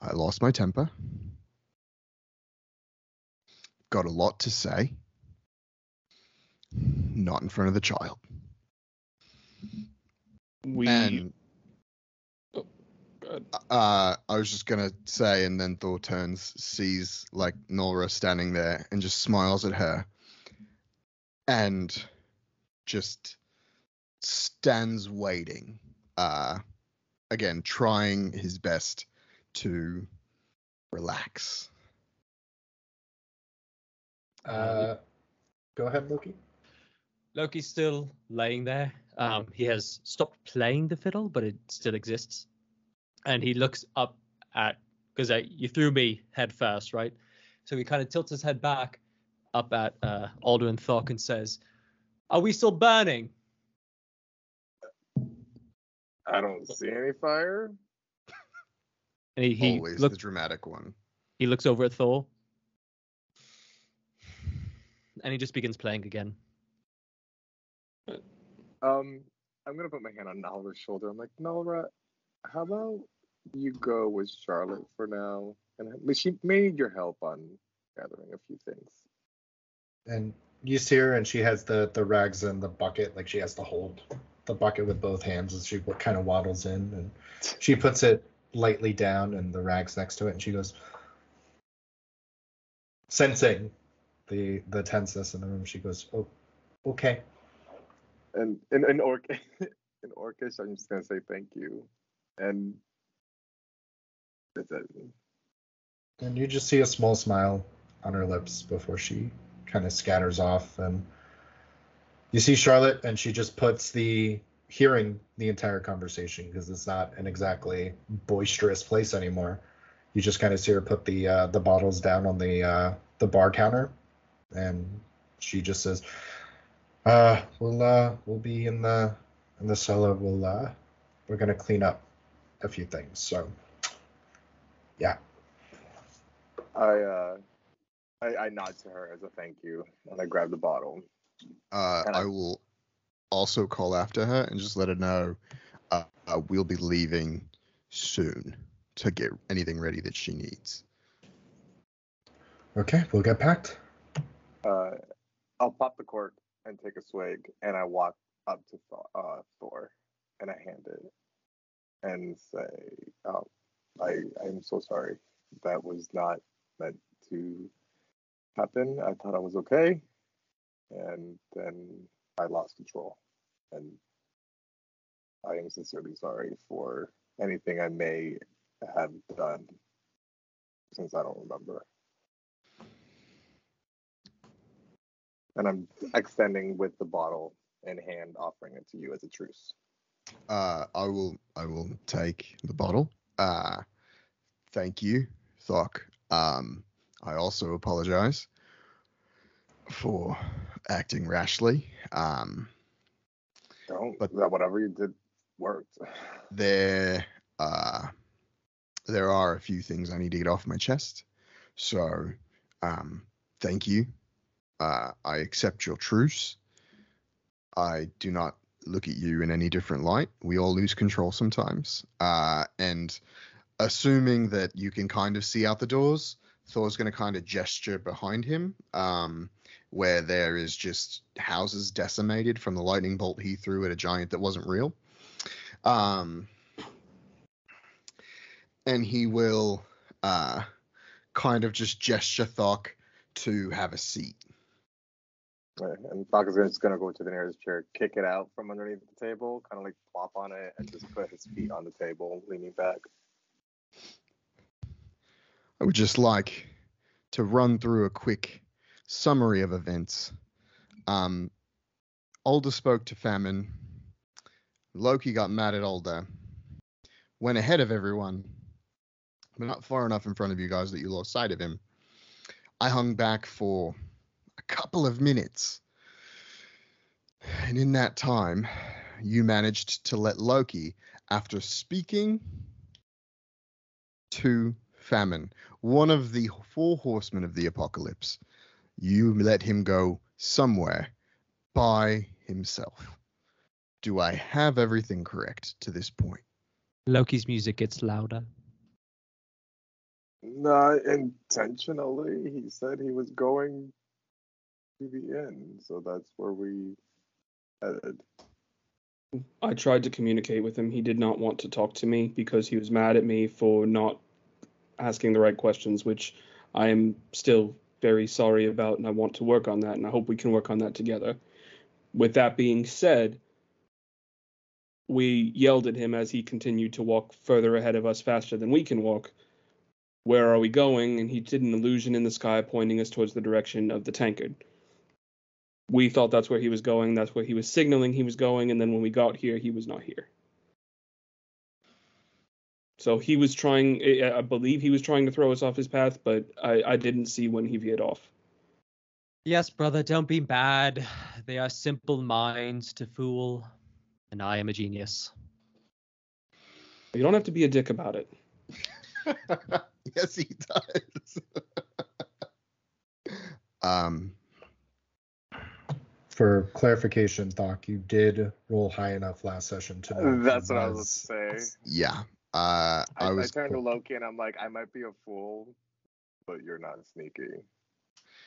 I lost my temper. Got a lot to say. Not in front of the child. We. And, oh, God. Uh, I was just gonna say, and then Thor turns, sees like Nalra standing there, and just smiles at her, and just stands waiting. Uh, again, trying his best to relax. Uh, go ahead, Loki. Loki's still laying there. Um, he has stopped playing the fiddle, but it still exists. And he looks up at, because uh, you threw me head first, right? So he kind of tilts his head back up at uh, Alder and Thokk and says, "Are we still burning?" I don't see any fire. And he, he Always looked, the dramatic one. He looks over at Thor. And he just begins playing again. Um, I'm going to put my hand on Nalra's shoulder. I'm like, Nalra, how about you go with Charlotte for now? And she may need your help on gathering a few things. And you see her, and she has the, the rags and the bucket. Like, she has to hold the bucket with both hands as she kind of waddles in. And she puts it lightly down and the rags next to it, and she goes, sensing the the tenseness in the room, she goes, "Oh, okay." And in in orc in Orcish, I'm just gonna say thank you, and that's it. And you just see a small smile on her lips before she kind of scatters off, and you see Charlotte, and she just puts the hearing the entire conversation, because it's not an exactly boisterous place anymore. You just kind of see her put the uh, the bottles down on the uh, the bar counter, and she just says, uh, "We'll uh, we'll be in the in the cellar. We'll uh, we're gonna clean up a few things." So, yeah. I uh, I, I nod to her as a thank you, and I grab the bottle. Uh, I, I will. Also call after her and just let her know uh, uh, we'll be leaving soon to get anything ready that she needs. Okay, we'll get packed. Uh, I'll pop the cork and take a swig, and I walk up to uh, Thor, and I hand it and say, oh, I, I'm so sorry. That was not meant to happen. I thought I was okay, and then I lost control, and I am sincerely sorry for anything I may have done, since I don't remember. And I'm extending with the bottle in hand, offering it to you as a truce. Uh, I will I will take the bottle. Uh, thank you, Thokk. Um, I also apologize for acting rashly. Um, Don't. But whatever you did worked. There, uh, there are a few things I need to get off my chest. So, um, thank you. Uh, I accept your truce. I do not look at you in any different light. We all lose control sometimes. Uh, and assuming that you can kind of see out the doors, Thor's going to kind of gesture behind him, um, where there is just houses decimated from the lightning bolt he threw at a giant that wasn't real. Um, and he will uh, kind of just gesture Thokk to have a seat. Right. And Thokk is just going to go to the nearest chair, kick it out from underneath the table, kind of like plop on it, and just put his feet on the table, leaning back. I would just like to run through a quick summary of events. Um, Alder spoke to Famine. Loki got mad at Alder. Went ahead of everyone, but not far enough in front of you guys that you lost sight of him. I hung back for a couple of minutes. And in that time, you managed to let Loki, after speaking to Famine, one of the four horsemen of the apocalypse, you let him go somewhere by himself. Do I have everything correct to this point? Loki's music gets louder. Not intentionally. He said he was going to the end, so that's where we headed. I tried to communicate with him. He did not want to talk to me because he was mad at me for not asking the right questions, which I am still very sorry about, and I want to work on that, and I hope we can work on that together. With that being said, we yelled at him as he continued to walk further ahead of us faster than we can walk. Where are we going? And he did an illusion in the sky pointing us towards the direction of the tankard. We thought that's where he was going. That's where he was signaling he was going. And then when we got here, he was not here. So he was trying, I believe he was trying to throw us off his path, but I, I didn't see when he veered off. Yes, brother, don't be bad. They are simple minds to fool, and I am a genius. You don't have to be a dick about it. Yes, he does. um, For clarification, Thokk, you did roll high enough last session to know. That's what I was going to say. Yeah. Uh, I, I, was I turned to Loki and I'm like, I might be a fool, but you're not sneaky.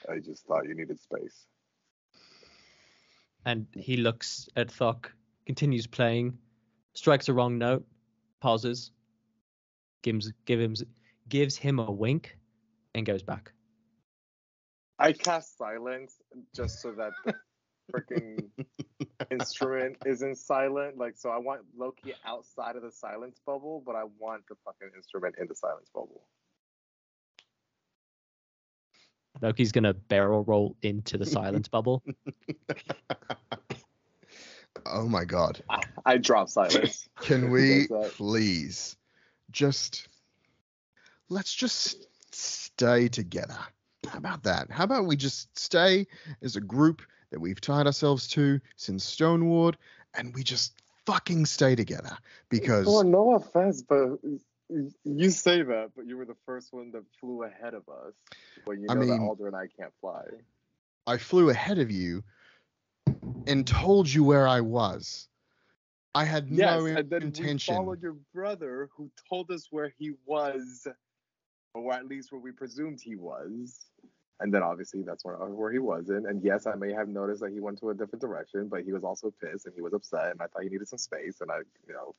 I just thought you needed space. And he looks at Thokk, continues playing, strikes a wrong note, pauses, gives, give him, gives him a wink, and goes back. I cast silence just so that the freaking instrument isn't silent. Like, so I want Loki outside of the silence bubble, but I want the fucking instrument in the silence bubble. Loki's gonna barrel roll into the silence bubble. Oh my god. I, I drop silence. Can we please just let's just stay together? How about that? How about we just stay as a group that we've tied ourselves to since Stoneward, and we just fucking stay together? Because... Oh, no offense, but you say that, but you were the first one that flew ahead of us. Well, you know I mean, that Alder and I can't fly. I flew ahead of you and told you where I was. I had yes, no and then intention. We followed your brother, who told us where he was, or at least where we presumed he was. And then obviously that's where, where he wasn't. And yes, I may have noticed that he went to a different direction, but he was also pissed and he was upset. And I thought he needed some space. And I, you know,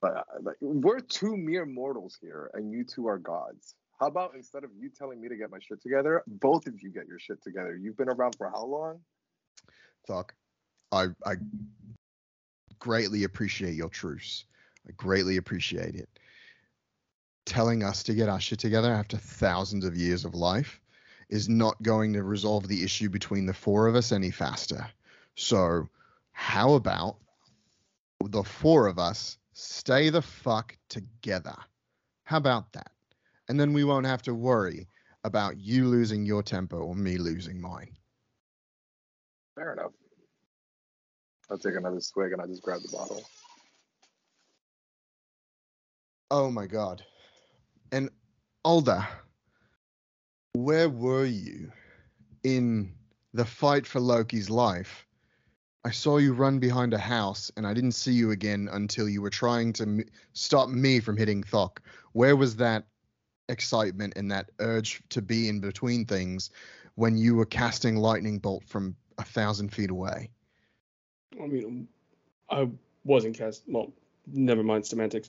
but like, we're two mere mortals here, and you two are gods. How about instead of you telling me to get my shit together, both of you get your shit together? You've been around for how long? Thokk, I, I greatly appreciate your truce. I greatly appreciate it. Telling us to get our shit together after thousands of years of life is not going to resolve the issue between the four of us any faster. So how about the four of us stay the fuck together? How about that? And then we won't have to worry about you losing your temper or me losing mine. Fair enough. I'll take another swig and I just grab the bottle. Oh my God. And Alder, where were you in the fight for Loki's life? I saw you run behind a house and I didn't see you again until you were trying to m- stop me from hitting Thokk. Where was that excitement and that urge to be in between things when you were casting lightning bolt from a thousand feet away? I mean, I wasn't cast. Well, never mind semantics.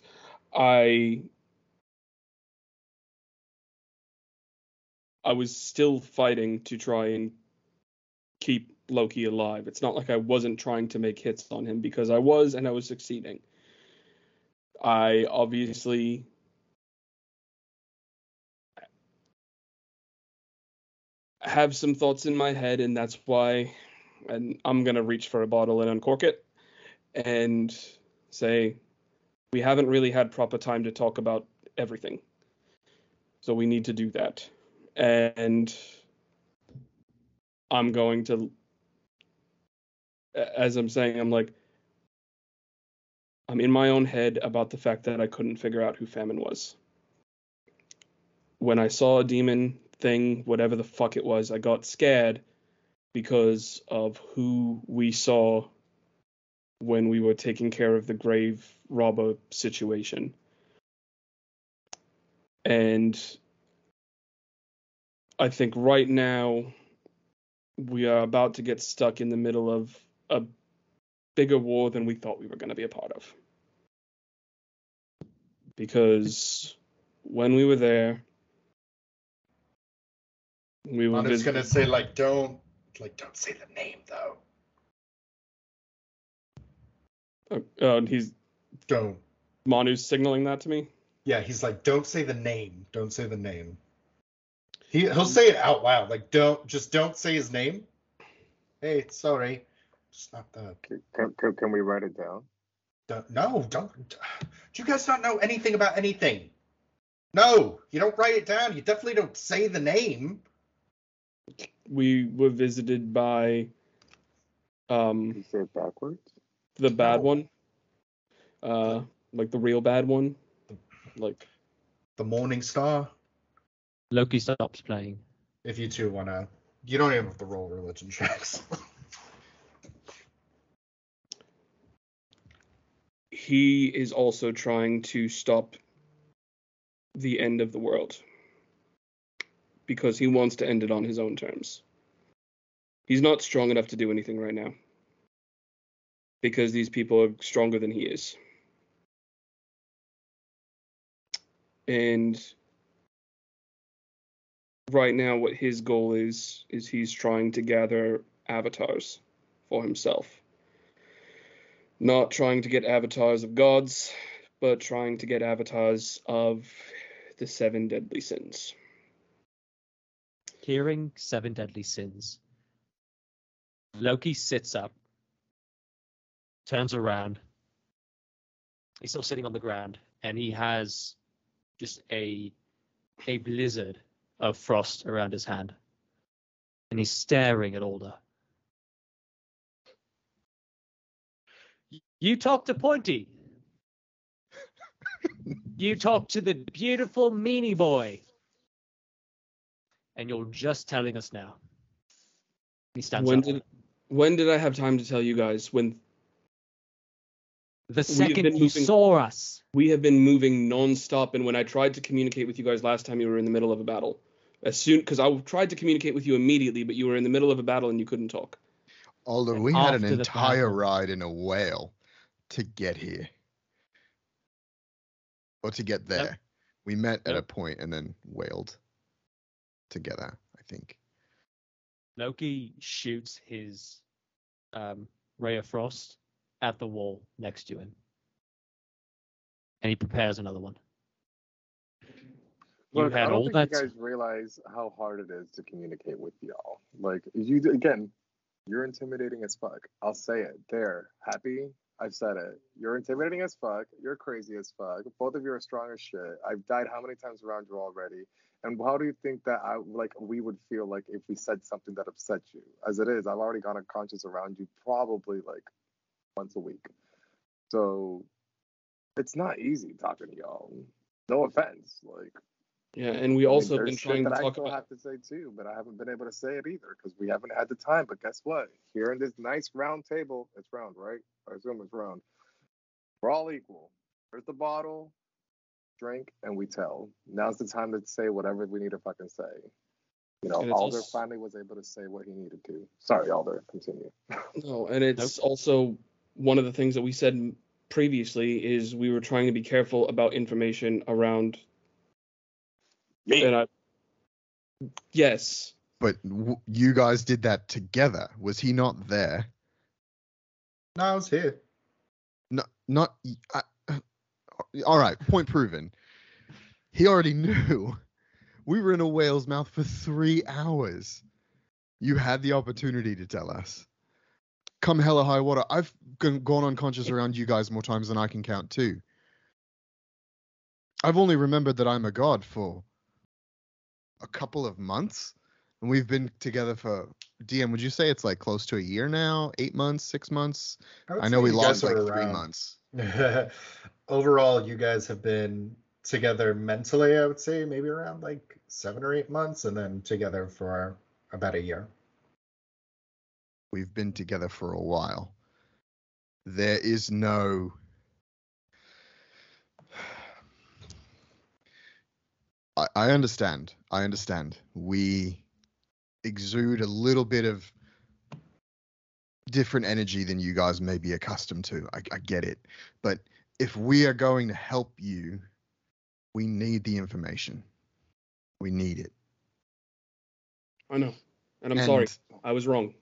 I I was still fighting to try and keep Loki alive. It's not like I wasn't trying to make hits on him, because I was, and I was succeeding. I obviously have some thoughts in my head, and that's why. And I'm going to reach for a bottle and uncork it and say, we haven't really had proper time to talk about everything. So we need to do that. And I'm going to, as I'm saying, I'm like, I'm in my own head about the fact that I couldn't figure out who Famine was. When I saw a demon thing, whatever the fuck it was, I got scared because of who we saw when we were taking care of the grave robber situation. And I think right now we are about to get stuck in the middle of a bigger war than we thought we were going to be a part of. Because when we were there, we were... I'm just going to say, like, don't... Like, don't say the name, though. Oh, uh, he's... Don't. Manu's signaling that to me? Yeah, he's like, don't say the name. Don't say the name. He, he'll say it out loud. Like, don't... Just don't say his name. Hey, sorry. It's not the... Can, can, can we write it down? Don't, no, don't... Do you guys not know anything about anything? No, you don't write it down. You definitely don't say the name. We were visited by um you say it backwards? The bad oh. one. Uh like the real bad one. Like the Morning Star. Loki stops playing. If you two wanna, you don't even have to roll religion checks. He is also trying to stop the end of the world, because he wants to end it on his own terms. He's not strong enough to do anything right now, because these people are stronger than he is. And right now what his goal is, is he's trying to gather avatars for himself. Not trying to get avatars of gods, but trying to get avatars of the seven deadly sins. Hearing seven deadly sins, Loki sits up, turns around. He's still sitting on the ground, and he has just a a blizzard of frost around his hand. And he's staring at Alder. You talk to Pointy. You talk to the beautiful meanie boy. And you're just telling us now. He stands when up. Did, when did I have time to tell you guys? When the second you moving, saw us. We have been moving nonstop. And when I tried to communicate with you guys last time, you were in the middle of a battle. As soon, because I tried to communicate with you immediately, but you were in the middle of a battle and you couldn't talk. Although and we had an entire battle. ride in a whale to get here. Or to get there. Yep. We met at yep. a point and then wailed. Together, I think. Loki shoots his um, ray of frost at the wall next to him. And he prepares another one. You Look, had I don't all think that... you guys realize how hard it is to communicate with y'all. Like, you again, you're intimidating as fuck. I'll say it. There. Happy? I've said it. You're intimidating as fuck. You're crazy as fuck. Both of you are strong as shit. I've died how many times around you already? And how do you think that I like we would feel like if we said something that upset you? As it is, I've already gone unconscious around you probably like once a week. So it's not easy talking to y'all. No offense. Like Yeah, and we also I mean, have been trying to talk I still about have to say too, but I haven't been able to say it either because we haven't had the time. But guess what? Here in this nice round table, it's round, right? I assume it's round. We're all equal. There's the bottle, drink, and we tell. Now's the time to say whatever we need to fucking say. You know, Alder also... finally was able to say what he needed to. Sorry, Alder, continue. No, and it's nope. also one of the things that we said previously is we were trying to be careful about information around. Me. And I, yes. But w- you guys did that together. Was he not there? No, I was here. No, not. I, all right. Point proven. He already knew. We were in a whale's mouth for three hours. You had the opportunity to tell us. Come hella high water. I've g- gone unconscious around you guys more times than I can count too. I've only remembered that I'm a god for a couple of months, and we've been together for D M. Would you say it's like close to a year now? Eight months, six months? I, I know we lost like around. three months. Overall, you guys have been together mentally, I would say maybe around like seven or eight months, and then together for about a year. We've been together for a while. There is no. I understand. I understand. We exude a little bit of different energy than you guys may be accustomed to. I, I get it. But if we are going to help you, we need the information. We need it. I know. And I'm and sorry. I was wrong.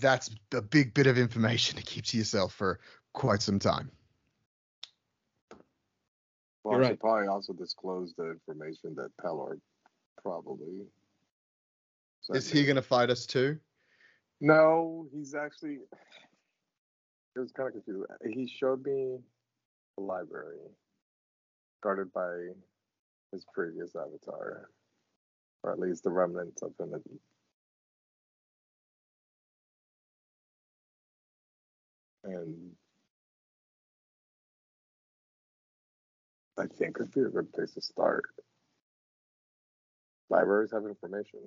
That's a big bit of information to keep to yourself for quite some time. Well, I should probably also disclose the information that Pelor probably... Is he going to fight us too? No, he's actually... It was kind of confusing. He showed me the library, guarded by his previous avatar, or at least the remnants of him. And... I think it'd be a good place to start. Libraries have information.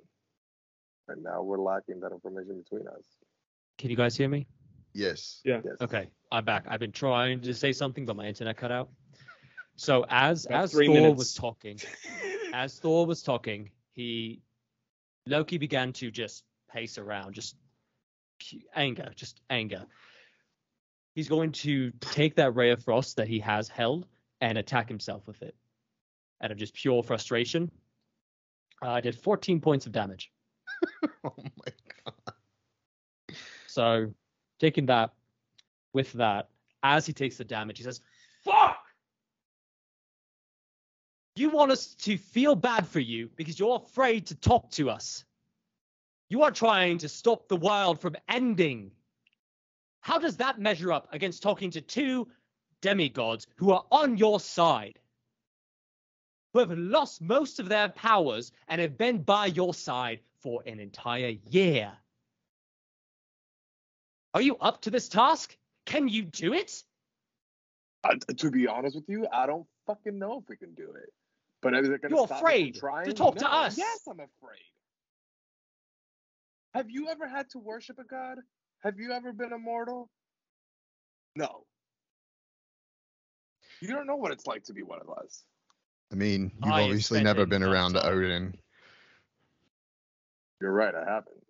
And now we're lacking that information between us. Can you guys hear me? Yes. Yeah. Yes. Okay, I'm back. I've been trying to say something, but my internet cut out. So as as Thor minutes. was talking, as Thor was talking, he Loki began to just pace around, just anger, just anger. He's going to take that ray of frost that he has held and attack himself with it. Out of just pure frustration, uh, I did fourteen points of damage. Oh my god. So, taking that, with that, as he takes the damage, he says, "Fuck! You want us to feel bad for you because you're afraid to talk to us. You are trying to stop the world from ending. How does that measure up against talking to two demigods who are on your side, who have lost most of their powers and have been by your side for an entire year? Are you up to this task? Can you do it?" Uh, to be honest with you, I don't fucking know if we can do it. But is it gonna You're stop afraid us from trying? to talk no. to us. Yes, I'm afraid. Have you ever had to worship a god? Have you ever been immortal? No. You don't know what it's like to be one of us. I mean, you've I obviously never been around time. Odin. You're right, I haven't.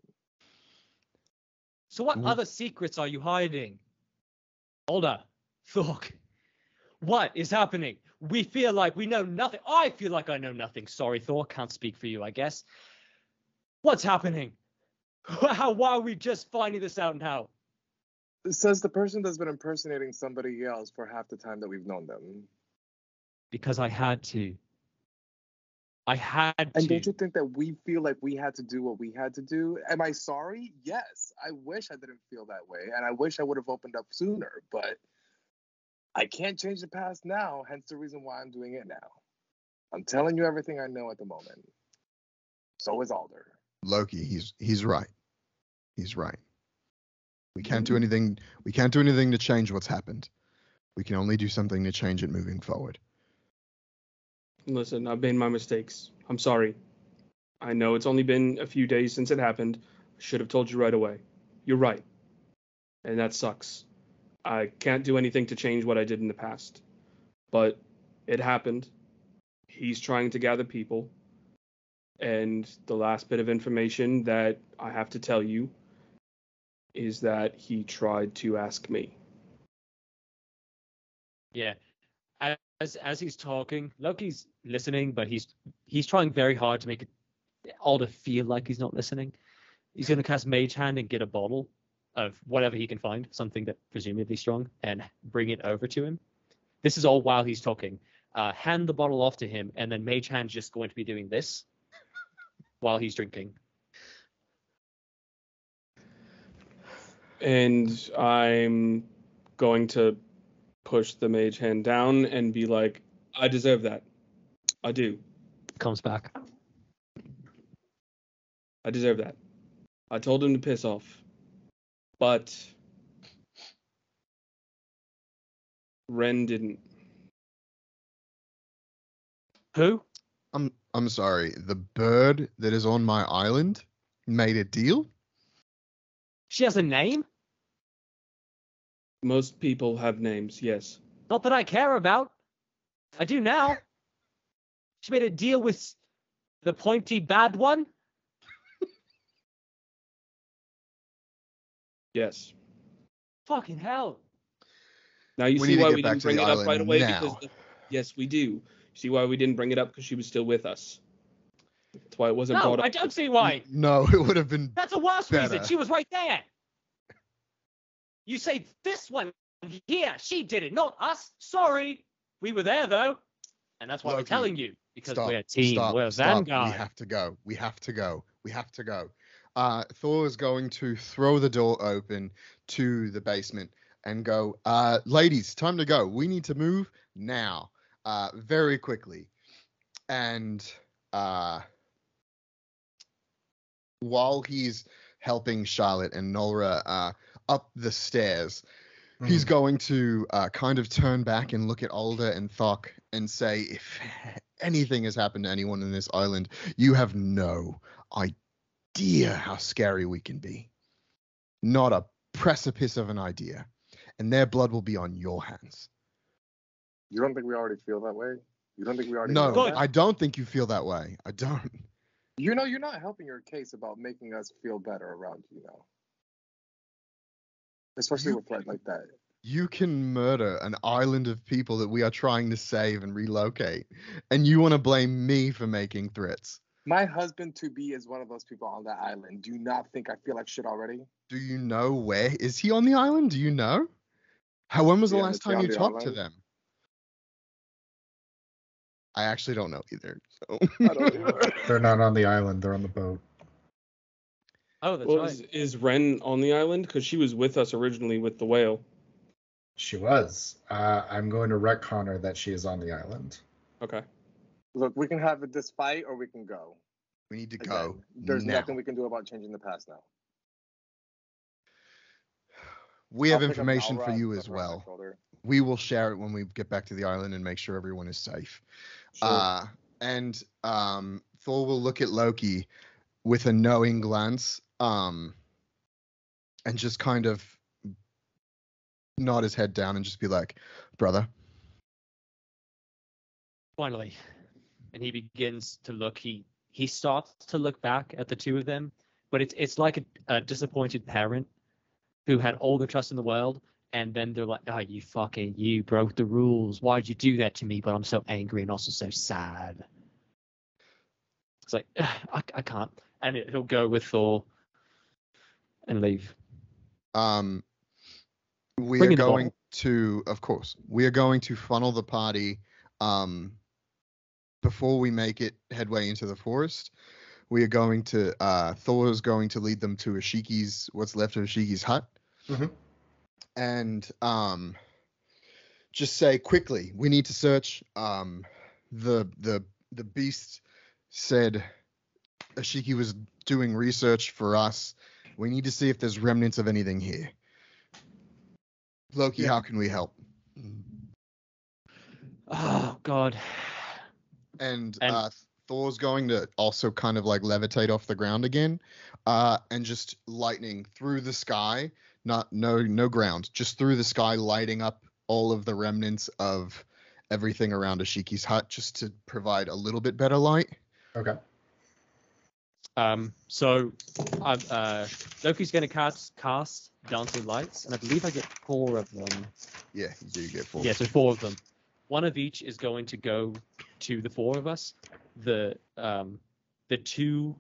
So what Ooh. other secrets are you hiding? Alder, Thokk, what is happening? We feel like we know nothing. I feel like I know nothing. Sorry, Thor, can't speak for you, I guess. What's happening? How? Why are we just finding this out now? Says the person that's been impersonating somebody else for half the time that we've known them. Because I had to. I had and to. And don't you think that we feel like we had to do what we had to do? Am I sorry? Yes. I wish I didn't feel that way. And I wish I would have opened up sooner. But I can't change the past now. Hence the reason why I'm doing it now. I'm telling you everything I know at the moment. So is Alder. Loki, he's he's right. He's right. We can't do anything. We can't do anything to change what's happened. We can only do something to change it moving forward. Listen, I've made my mistakes. I'm sorry. I know it's only been a few days since it happened. I should have told you right away. You're right. And that sucks. I can't do anything to change what I did in the past. But it happened. He's trying to gather people. And the last bit of information that I have to tell you is that he tried to ask me. Yeah. As as he's talking, Loki's listening, but he's he's trying very hard to make it all to feel like he's not listening. He's going to cast Mage Hand and get a bottle of whatever he can find, something that presumably strong, and bring it over to him. This is all while he's talking. Uh, hand the bottle off to him, and then Mage Hand's just going to be doing this while he's drinking. And I'm going to push the Mage Hand down and be like, I deserve that. I do. Comes back. I deserve that. I told him to piss off. But Ren didn't. Who? I'm I'm sorry. The bird that is on my island made a deal? She has a name? Most people have names, yes. Not that I care about. I do now. She made a deal with the pointy bad one? Yes. Fucking hell. Now you we see why we didn't bring it up right away? Now. Because the, yes, we do. You see why we didn't bring it up? Because she was still with us. That's why it wasn't no, brought up. No, I don't see why. No, it would have been That's a worse better. reason. She was right there. You say this one here, she did it, not us. Sorry. We were there, though. And that's why Loki, we're telling you, because stop, we're a team. Stop, we're a vanguard. We have to go. We have to go. We have to go. Uh, Thor is going to throw the door open to the basement and go, uh, ladies, time to go. We need to move now, uh, very quickly. And uh, while he's helping Charlotte and Nalra uh, up the stairs, mm. he's going to uh, kind of turn back and look at Alder and Thokk and say, if anything has happened to anyone in this island, you have no idea how scary we can be. Not a precipice of an idea. And their blood will be on your hands. You don't think we already feel that way? You don't think we already No, feel that? I don't think you feel that way. I don't. You know, you're not helping your case about making us feel better around you, though. Especially with blood like that. You can murder an island of people that we are trying to save and relocate, and you want to blame me for making threats. My husband-to-be is one of those people on that island. Do you not think I feel like shit already? Do you know where? Is he on the island? Do you know? How, when was the yeah, last time you talked to them? I actually don't know either. So. I don't either. They're not on the island. They're on the boat. Oh, that's well, right. Is, is Ren on the island? Because she was with us originally with the whale. She was. Uh, I'm going to retcon her that she is on the island. Okay. Look, we can have this fight or we can go. We need to Again, go. There's now. nothing we can do about changing the past now. We I'll have information for you as well. We will share it when we get back to the island and make sure everyone is safe. Sure. Uh, and um, Thor will look at Loki with a knowing glance. Um, and just kind of nod his head down and just be like, brother. Finally. And he begins to look. He he starts to look back at the two of them, but it's it's like a, a disappointed parent who had all the trust in the world, and then they're like, oh, you fucking, you broke the rules. Why'd you do that to me? But I'm so angry and also so sad. It's like, I, I can't. And it, he'll go with Thor and leave. Um, we Bring are going to, of course, we are going to funnel the party um, before we make it headway into the forest, we are going to, uh, Thor is going to lead them to Ishiki's, what's left of Ishiki's hut. Mm-hmm. And um, just say quickly, we need to search. Um, the the the beast said Ishiki was doing research for us. We need to see if there's remnants of anything here. Loki, yeah. How can we help? Oh, God. And, and- uh, Thor's going to also kind of like levitate off the ground again, uh, and just lightning through the sky. Not no no ground, just through the sky, lighting up all of the remnants of everything around Ishiki's hut, just to provide a little bit better light. Okay. Um. So, I've, uh, Loki's going to cast cast dancing lights, and I believe I get four of them. Yeah, you do get four. Yeah, so four of them. One of each is going to go to the four of us. The um the two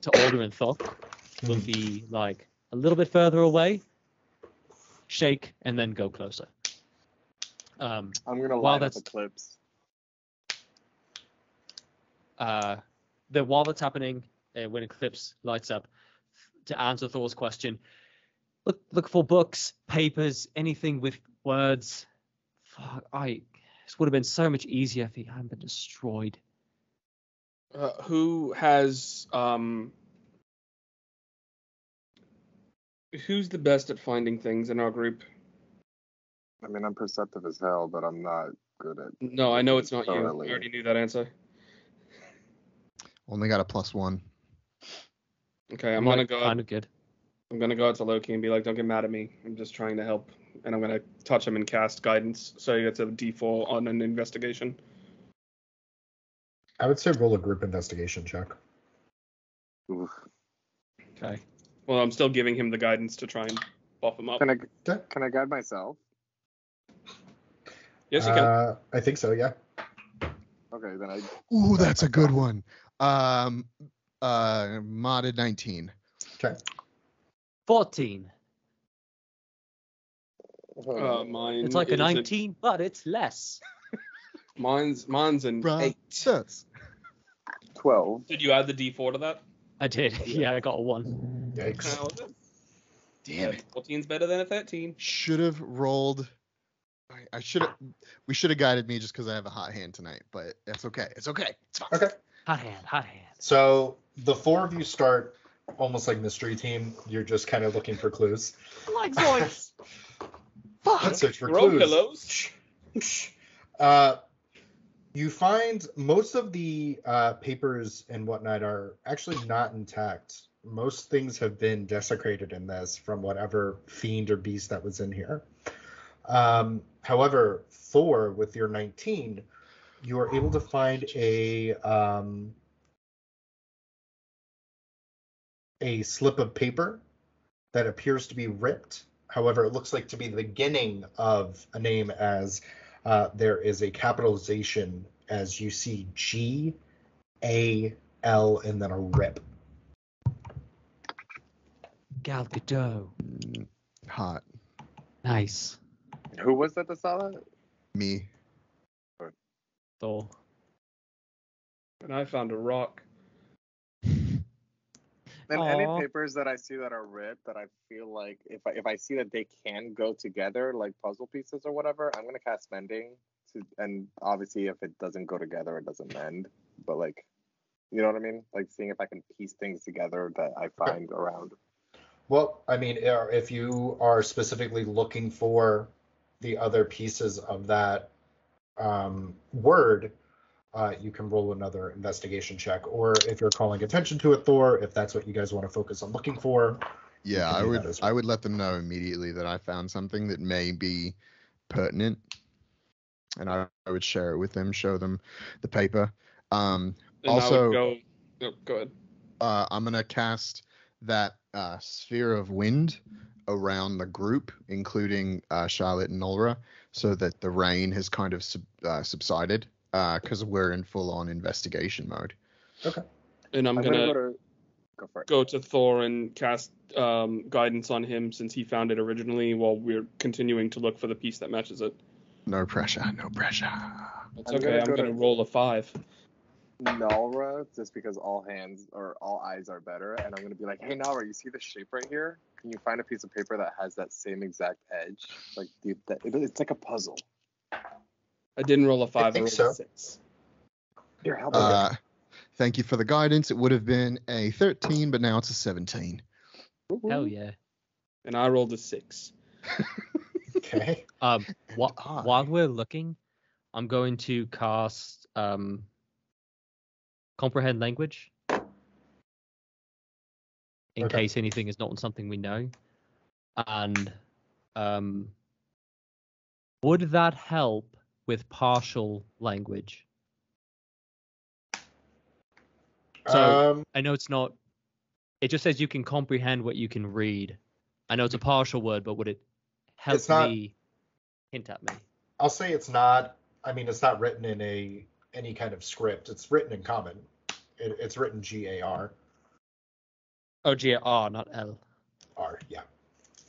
to Alder and Thokk will mm. be like a little bit further away. Shake and then go closer. Um, I'm gonna line up the clips. Uh, the while that's happening, uh, when Eclipse lights up, to answer Thor's question, look look for books, papers, anything with words. Fuck, I this would have been so much easier if he hadn't been destroyed. Uh, who has um? Who's the best at finding things in our group? I mean, I'm perceptive as hell, but I'm not good at... No, I know it's not thoroughly. You. I already knew that answer. Only got a plus one. Okay, I'm, I'm gonna go... Kind of good. I'm gonna go out to Loki and be like, don't get mad at me. I'm just trying to help. And I'm gonna touch him and cast guidance, so he gets a D four on an investigation. I would say roll a group investigation check. Oof. Okay. Well, I'm still giving him the guidance to try and buff him up. Can I can I guide myself? Yes, you uh, can. I think so, yeah. Okay, then I... Ooh, that's a good one. Um, uh, modded nineteen. Okay. fourteen. Uh, mine it's like a nineteen, a... but it's less. mine's mine's an Bruh. eight. twelve. Did you add the D four to that? I did. Yeah, yeah I got a one. Yikes. Damn it. fourteen's better than a thirteen. Should have rolled... I, I should have. We should have guided me just because I have a hot hand tonight, but that's okay. It's okay. It's fine. Okay. Hot hand. Hot hand. So the four of you start almost like mystery team. You're just kind of looking for clues. Like Zoinks. Fuck. Let's search for Throw clues. Pillows. Uh, you find most of the uh, papers and whatnot are actually not intact. Most things have been desecrated in this from whatever fiend or beast that was in here. Um, however, Thor, with your nineteen, you are able to find a um, a slip of paper that appears to be ripped. However, it looks like to be the beginning of a name, as uh, there is a capitalization, as you see G, A, L, and then a rip. Gal Gadot. Hot. Nice. Who was that that saw that? Me. Thor. And I found a rock. And Aww. Any papers that I see that are ripped, that I feel like if I if I see that they can go together, like puzzle pieces or whatever, I'm gonna cast mending. To, and obviously, if it doesn't go together, it doesn't mend. But like, you know what I mean? Like seeing if I can piece things together that I find okay. around. Well, I mean, if you are specifically looking for the other pieces of that um, word, uh, you can roll another investigation check. Or if you're calling attention to it, Thor, if that's what you guys want to focus on looking for. Yeah, I would well. I would let them know immediately that I found something that may be pertinent. And I, I would share it with them, show them the paper. Um, also, go, oh, go ahead. Uh, I'm going to cast that uh, sphere of wind around the group, including uh, Charlotte and Nalra, so that the rain has kind of sub, uh, subsided because uh, we're in full-on investigation mode. Okay. And I'm, I'm going go to go, go to Thor and cast um, guidance on him since he found it originally while we're continuing to look for the piece that matches it. No pressure, no pressure. It's okay, I'm going to roll a five. Nalra just because all hands or all eyes are better, and I'm going to be like, hey, Nalra, you see the shape right here? Can you find a piece of paper that has that same exact edge? Like, dude, that, it, it's like a puzzle. I didn't roll a five, I rolled so. a six. Here, help me. Uh, thank you for the guidance. It would have been a thirteen, but now it's a seventeen. Hell yeah. And I rolled a six. Okay. Um, wh- I... While we're looking, I'm going to cast um, Comprehend Language in okay. case anything is not something we know. And um, would that help with partial language? So um... I know it's not... It just says you can comprehend what you can read. I know it's a partial word, but would it help it's not, me hint at me? I'll say it's not... I mean, it's not written in a any kind of script. It's written in common. It, it's written G A R. Oh, G A R, not L. R, yeah.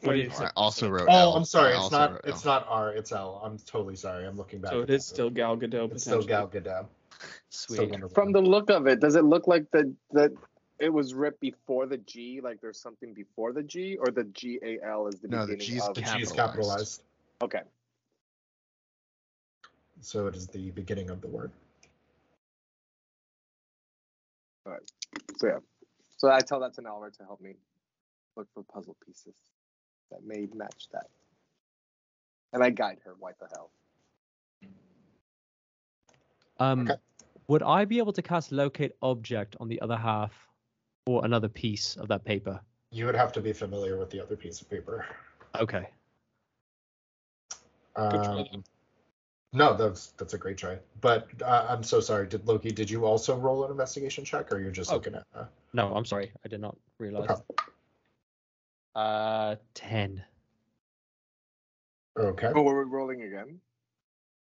What did you say? I also wrote oh, L. Oh, I'm sorry. I it's not It's not R, it's L. I'm totally sorry. I'm looking back. So it is still Gal Gadot. It's still Gal Gadot. Sweet. From the look of it, does it look like the... the it was ripped before the G, like there's something before the G, or the G A L is the no, beginning the of... No, the G is capitalized. Okay. So it is the beginning of the word. All right. So yeah. So I tell that to Nalra to help me look for puzzle pieces that may match that. And I guide her, what the hell. Um, okay. Would I be able to cast Locate Object on the other half or another piece of that paper? You would have to be familiar with the other piece of paper. Okay. Um, no, that's that's a great try. But uh, I'm so sorry. Did Loki? Did you also roll an investigation check, or you're just oh, looking at? Uh... No, I'm sorry. I did not realize. Okay. Uh, ten. Okay. Oh, were we rolling again?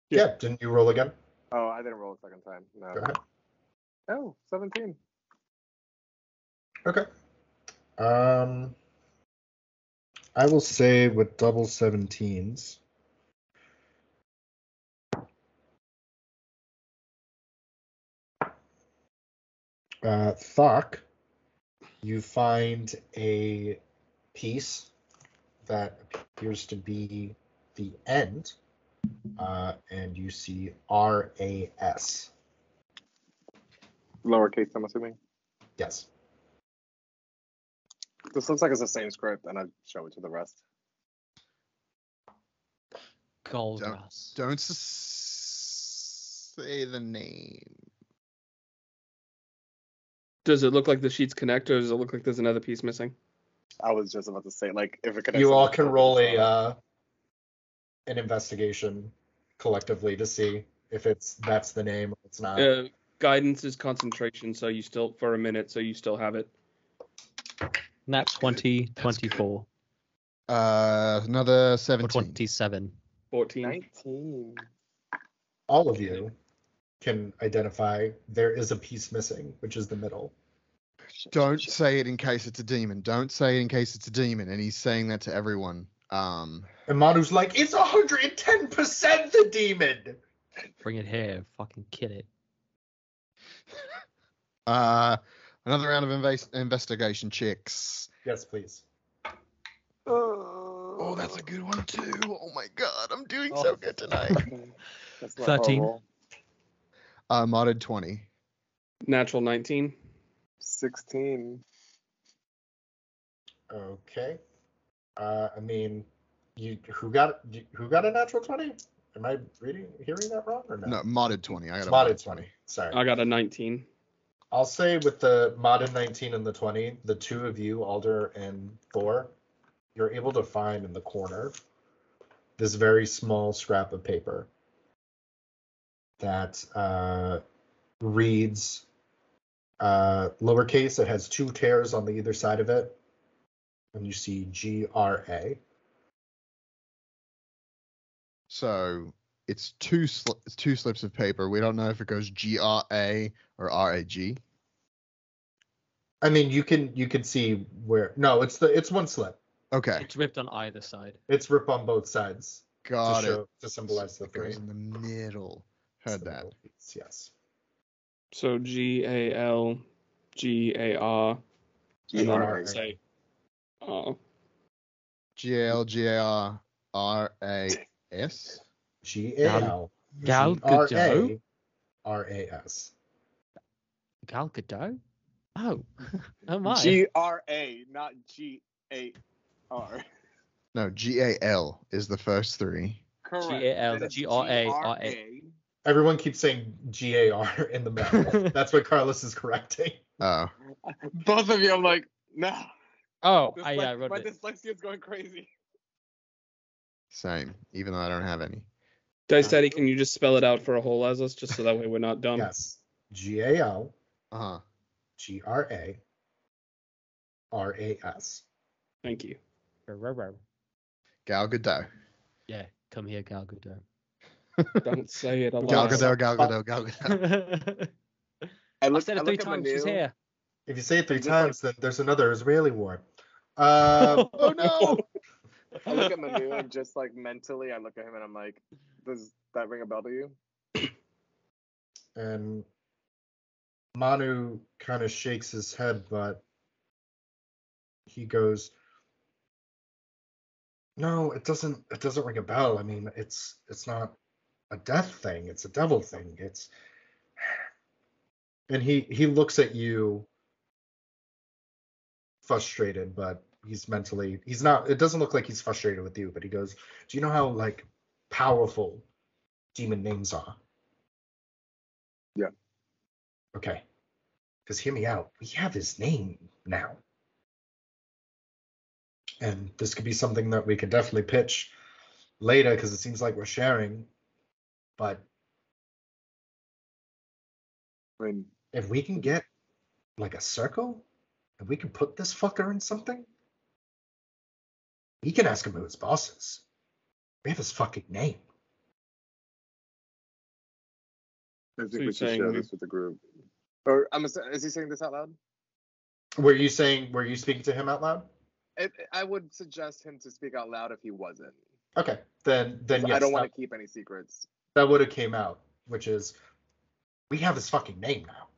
Yeah. yeah. Didn't you roll again? Oh, I didn't roll a second time. No. Go ahead. Oh, seventeen. Okay. Um, I will say with double seventeens. Uh, Thokk, you find a piece that appears to be the end, uh, and you see R A S. Lowercase, I'm assuming? Yes. This looks like it's the same script, and I'll show it to the rest. Gold don't, rust. Don't s- say the name. Does it look like the sheets connect, or does it look like there's another piece missing? I was just about to say, like, if it connects... You all can roll a uh, an investigation collectively to see if it's that's the name or it's not. Uh, guidance is concentration, so you still, for a minute, so you still have it. Nat twenty, twenty-four. Uh, another seventeen. twenty-seven. fourteen. nineteen. All of you can identify there is a piece missing, which is the middle. Don't say it in case it's a demon. Don't say it in case it's a demon. And he's saying that to everyone. Um, and Manu's like, it's one hundred ten percent the demon! Bring it here. Fucking kid it. uh, another round of invas- investigation checks. Yes, please. Oh, oh, that's a good one, too. Oh, my God. I'm doing oh. so good tonight. thirteen. Horrible. Uh, modded twenty. Natural nineteen. sixteen. Okay. Uh, I mean, you who got who got a natural twenty? Am I reading hearing that wrong or no? No, modded twenty. I got a modded twenty. Sorry. I got a nineteen. I'll say with the modded nineteen and the twenty, the two of you, Alder and Thor, you're able to find in the corner this very small scrap of paper that uh, reads uh, lowercase. It has two tears on the either side of it, and you see G R A. So it's two sl- it's two slips of paper. We don't know if it goes G R A or R A G. I mean, you can you can see where. No, it's the it's one slip. Okay. It's ripped on either side. It's ripped on both sides. Got to it. Show, to symbolize the it goes in the middle. Heard that. Yes. So G A L G A R. G A R. Say, oh. G A L G A R R A S. G A L. Gal Gadot. R A S. Gal Gadot? Oh. Oh my. G R A, not G A R. No, G A L is the first three. Correct. G A L, G R A R A. Everyone keeps saying G A R in the middle. That's what Carlos is correcting. Oh. Both of you, I'm like, no. Nah. Oh, Dysle- I, yeah, I wrote my it. My dyslexia is going crazy. Same, even though I don't have any. Dice Daddy, can you just spell it out for a whole as us, just so that way we're not dumb? Yes. G A L. Uh-huh. G R A R A S. Thank you. Gal Gadot. Yeah, come here, Gal Gadot. Don't say it aloud. Gal Gadot, Gal Gadot, Gal Gadot. I looked at it three times. She's here. If you say it three times, then there's another Israeli war. Uh, oh no! I look at Manu and just like mentally, I look at him and I'm like, does that ring a bell to you? And Manu kind of shakes his head, but he goes, no, it doesn't. It doesn't ring a bell. I mean, it's it's not a death thing. It's a devil thing. It's and he he looks at you. Frustrated, but he's mentally he's not it doesn't look like he's frustrated with you, but he goes, do you know how like powerful demon names are? Yeah. Okay, because hear me out, we have his name now, and this could be something that we could definitely pitch later, because it seems like we're sharing, but I mean, if we can get like a circle and we can put this fucker in something? We can ask him who his boss is. We have his fucking name. I think so we should share we... this with the group. Or I'm a, is he saying this out loud? Were you saying? Were you speaking to him out loud? It, I would suggest him to speak out loud if he wasn't. Okay, then then yes, I don't want to keep any secrets. That would have came out, which is, we have his fucking name now.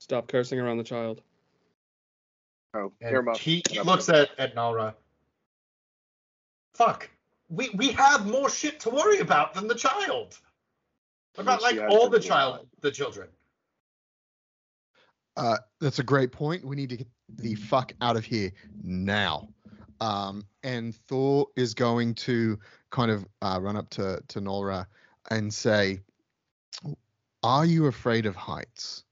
Stop cursing around the child. Oh, he, he looks at, at Nalra. Fuck. We we have more shit to worry about than the child. What about like all the child, the children? Uh, that's a great point. We need to get the fuck out of here now. Um, and Thor is going to kind of uh, run up to, to Nalra and say, "Are you afraid of heights?"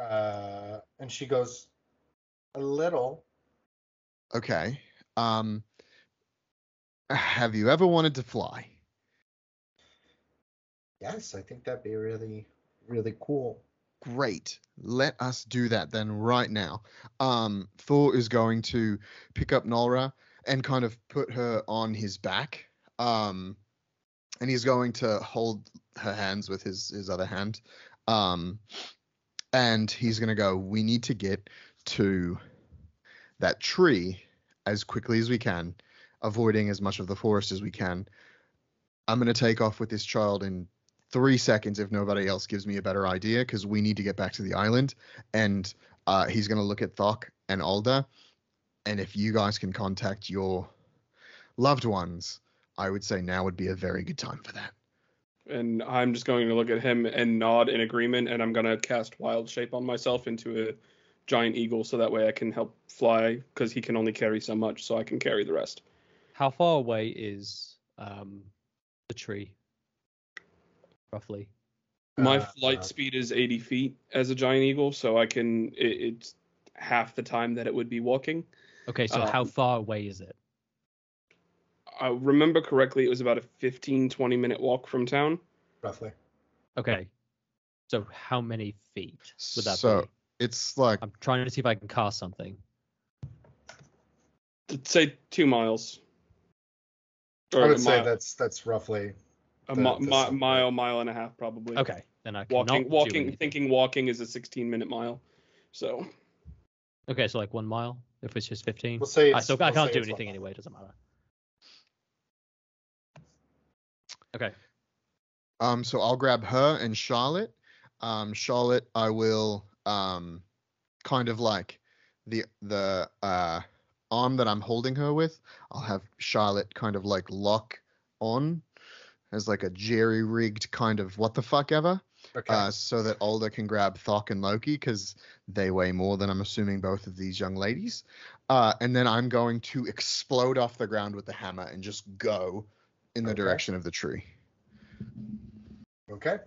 Uh, and she goes, a little. Okay. Um, have you ever wanted to fly? Yes, I think that'd be really, really cool. Great. Let us do that then right now. Um, Thor is going to pick up Nalra and kind of put her on his back. Um, and he's going to hold her hands with his, his other hand. Um, And he's going to go, we need to get to that tree as quickly as we can, avoiding as much of the forest as we can. I'm going to take off with this child in three seconds if nobody else gives me a better idea, because we need to get back to the island. And uh, he's going to look at Thokk and Alder. And if you guys can contact your loved ones, I would say now would be a very good time for that. And I'm just going to look at him and nod in agreement, and I'm going to cast Wild Shape on myself into a giant eagle, so that way I can help fly, because he can only carry so much, so I can carry the rest. How far away is um, the tree, roughly? My uh, flight uh, speed is eighty feet as a giant eagle, so I can. It, it's half the time that it would be walking. Okay, so um, how far away is it? I remember correctly, it was about a fifteen, twenty minute walk from town. Roughly. Okay. So how many feet would that so be? So it's like... I'm trying to see if I can cast something. I'd say two miles. Or I would say that's that's roughly... A the, mi- the mi- mile, mile and a half probably. Okay. Then I cannot walking, walking, Thinking walking is a sixteen minute mile. So... Okay, so like one mile if it's just fifteen? We'll say I, so we'll I can't do anything anyway, it doesn't matter. Okay. Um, so I'll grab her and Charlotte. Um, Charlotte, I will um, kind of like the the uh, arm that I'm holding her with. I'll have Charlotte kind of like lock on as like a jerry-rigged kind of what the fuck ever. Okay. Uh, so that Alder can grab Thokk and Loki, because they weigh more than I'm assuming both of these young ladies. Uh, and then I'm going to explode off the ground with the hammer and just go in the okay. direction of the tree. Okay.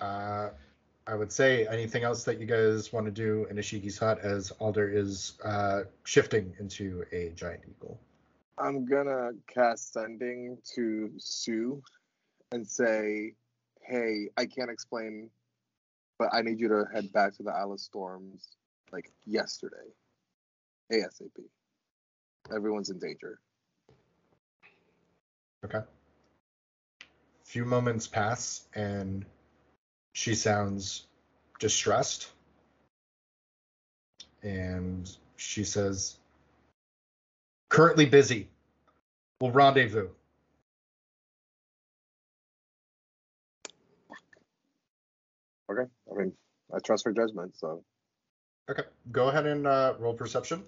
Uh, I would say anything else that you guys want to do in Ishiki's hut as Alder is uh, shifting into a giant eagle. I'm going to cast sending to Sue and say, hey, I can't explain, but I need you to head back to the Isle of Storms, like, yesterday. ASAP. Everyone's in danger. Okay. Few moments pass, and she sounds distressed. And she says, currently busy. We'll rendezvous. Okay, I mean, I trust her judgment, so. Okay, go ahead and uh, roll perception.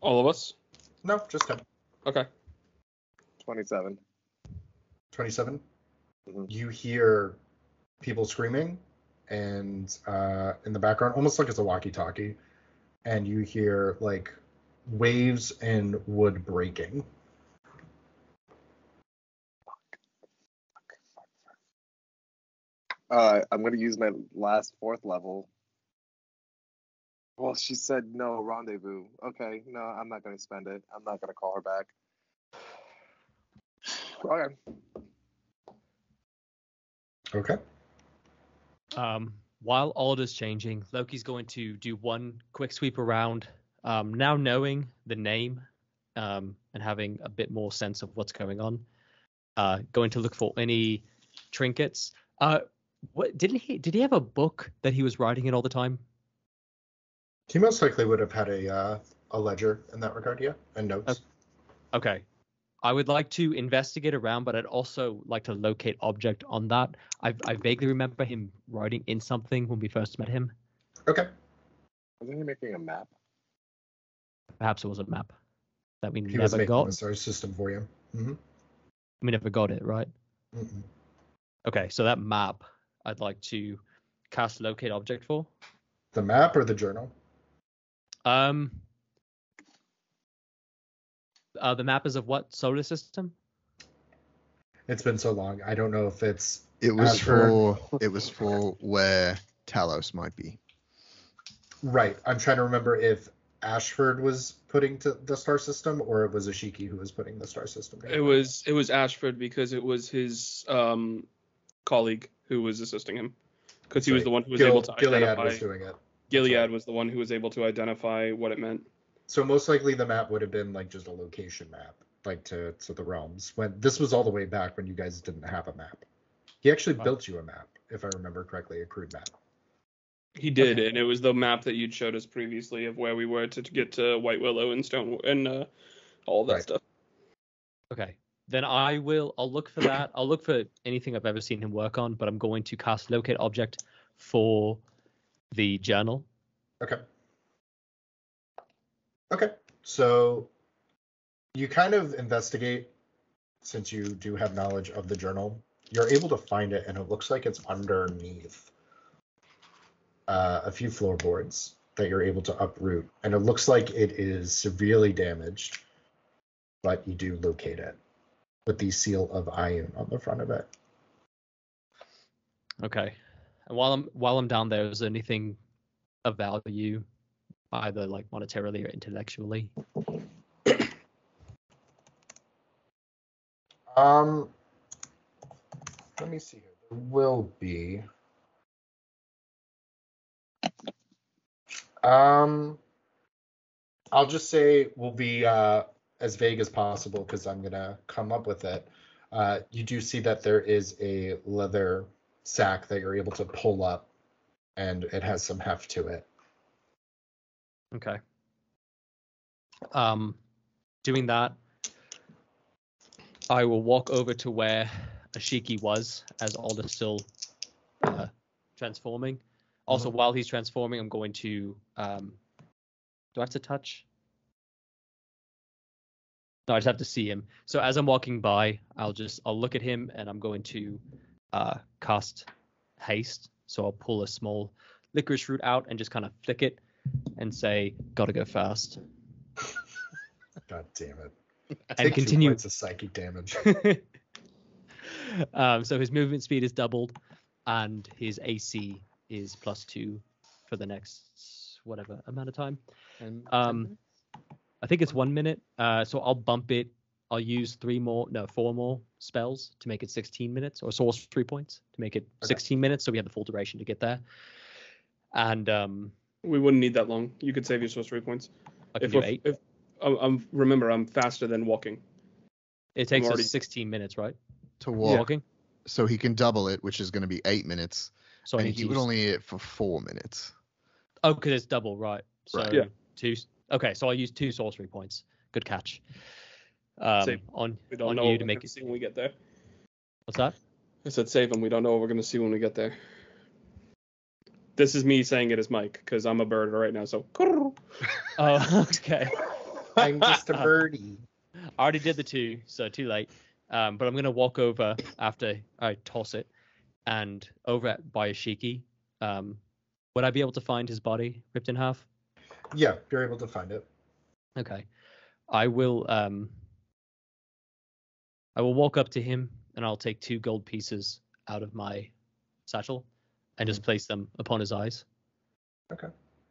All of us? No, just him. Okay. twenty-seven. twenty-seven? Mm-hmm. You hear people screaming, and uh, in the background, almost like it's a walkie-talkie, and you hear, like, waves and wood breaking. Uh, I'm going to use my last fourth level. Well, she said no, rendezvous. Okay, no, I'm not going to spend it. I'm not going to call her back. Okay. Okay. Um, while Alder's changing, Loki's going to do one quick sweep around. Um, now knowing the name um, and having a bit more sense of what's going on, uh, going to look for any trinkets. Uh, What didn't he? Did he have a book that he was writing in all the time? He most likely would have had a uh, a ledger in that regard, yeah, and notes. Okay. okay, I would like to investigate around, but I'd also like to locate object on that. I I vaguely remember him writing in something when we first met him. Okay. Wasn't he making a map? Perhaps it was a map that we he never was making got. Sorry, system for you. Mm-hmm. We never got it, right? Mm-hmm. Okay, so that map. I'd like to cast locate object for. The map or the journal? Um, uh, the map is of what solar system? It's been so long. I don't know if it's. It was for. for it was for where Talos might be. Right. I'm trying to remember if Ashford was putting to the star system, or it was Ishiki who was putting the star system. It was. It was Ashford because it was his um colleague who was assisting him, because he was the one who was Gil- able to Gilead identify. Gilead was doing it. Gilead right. was the one who was able to identify what it meant. So most likely the map would have been like just a location map, like to, to the realms. When this was all the way back when you guys didn't have a map. He actually wow. built you a map, if I remember correctly, a crude map. He did, okay. and it was the map that you'd showed us previously of where we were to, to get to White Willow and Stone and uh, all that right. stuff. Okay. Then I will, I'll look for that. I'll look for anything I've ever seen him work on, but I'm going to cast locate object for the journal. Okay. Okay. So you kind of investigate, since you do have knowledge of the journal, you're able to find it, and it looks like it's underneath uh, a few floorboards that you're able to uproot. And it looks like it is severely damaged, but you do locate it. With the seal of Ion on the front of it. Okay. And while I'm while I'm down there, is there anything of value, either like monetarily or intellectually? Um, let me see here. There will be. Um, I'll just say we'll be. Uh, as vague as possible, because I'm going to come up with it. Uh, you do see that there is a leather sack that you're able to pull up, and it has some heft to it. Okay. Um, doing that, I will walk over to where Ishiki was as Alder still uh, transforming. Also, while he's transforming, I'm going to... Um, do I have to touch? No, I just have to see him. So as I'm walking by, I'll just... I'll look at him, and I'm going to uh, cast haste. So I'll pull a small licorice root out and just kind of flick it and say, gotta go fast. God damn it. And Take continue. Two points of psychic damage. um, so his movement speed is doubled, and his A C... is plus two for the next whatever amount of time. And um, I think it's one minute. Uh, so I'll bump it. I'll use three more, no, four more spells to make it sixteen minutes, or source three points to make it okay. sixteen minutes. So we have the full duration to get there. And um, we wouldn't need that long. You could save your source three points. I can if do eight. If, um, remember, I'm faster than walking. It takes already... us sixteen minutes, right? To walk. Walking. So he can double it, which is going to be eight minutes. So and he would use... only eat it for four minutes. Oh, because it's double, right? So right. Yeah. two. Okay, so I'll use two sorcery points. Good catch. Um, Save. on we don't on know you what to make it. See when we get there. What's that? I said save him. We don't know what we're gonna see when we get there. This is me saying it as Mike because I'm a bird right now. So. Oh, okay. I'm just a birdie. I already did the two, so too late. Um, but I'm gonna walk over after I toss it. And over at Ishiki, um, would I be able to find his body ripped in half? Yeah, you're able to find it. Okay. I will um, I will walk up to him, and I'll take two gold pieces out of my satchel and mm-hmm. just place them upon his eyes. Okay.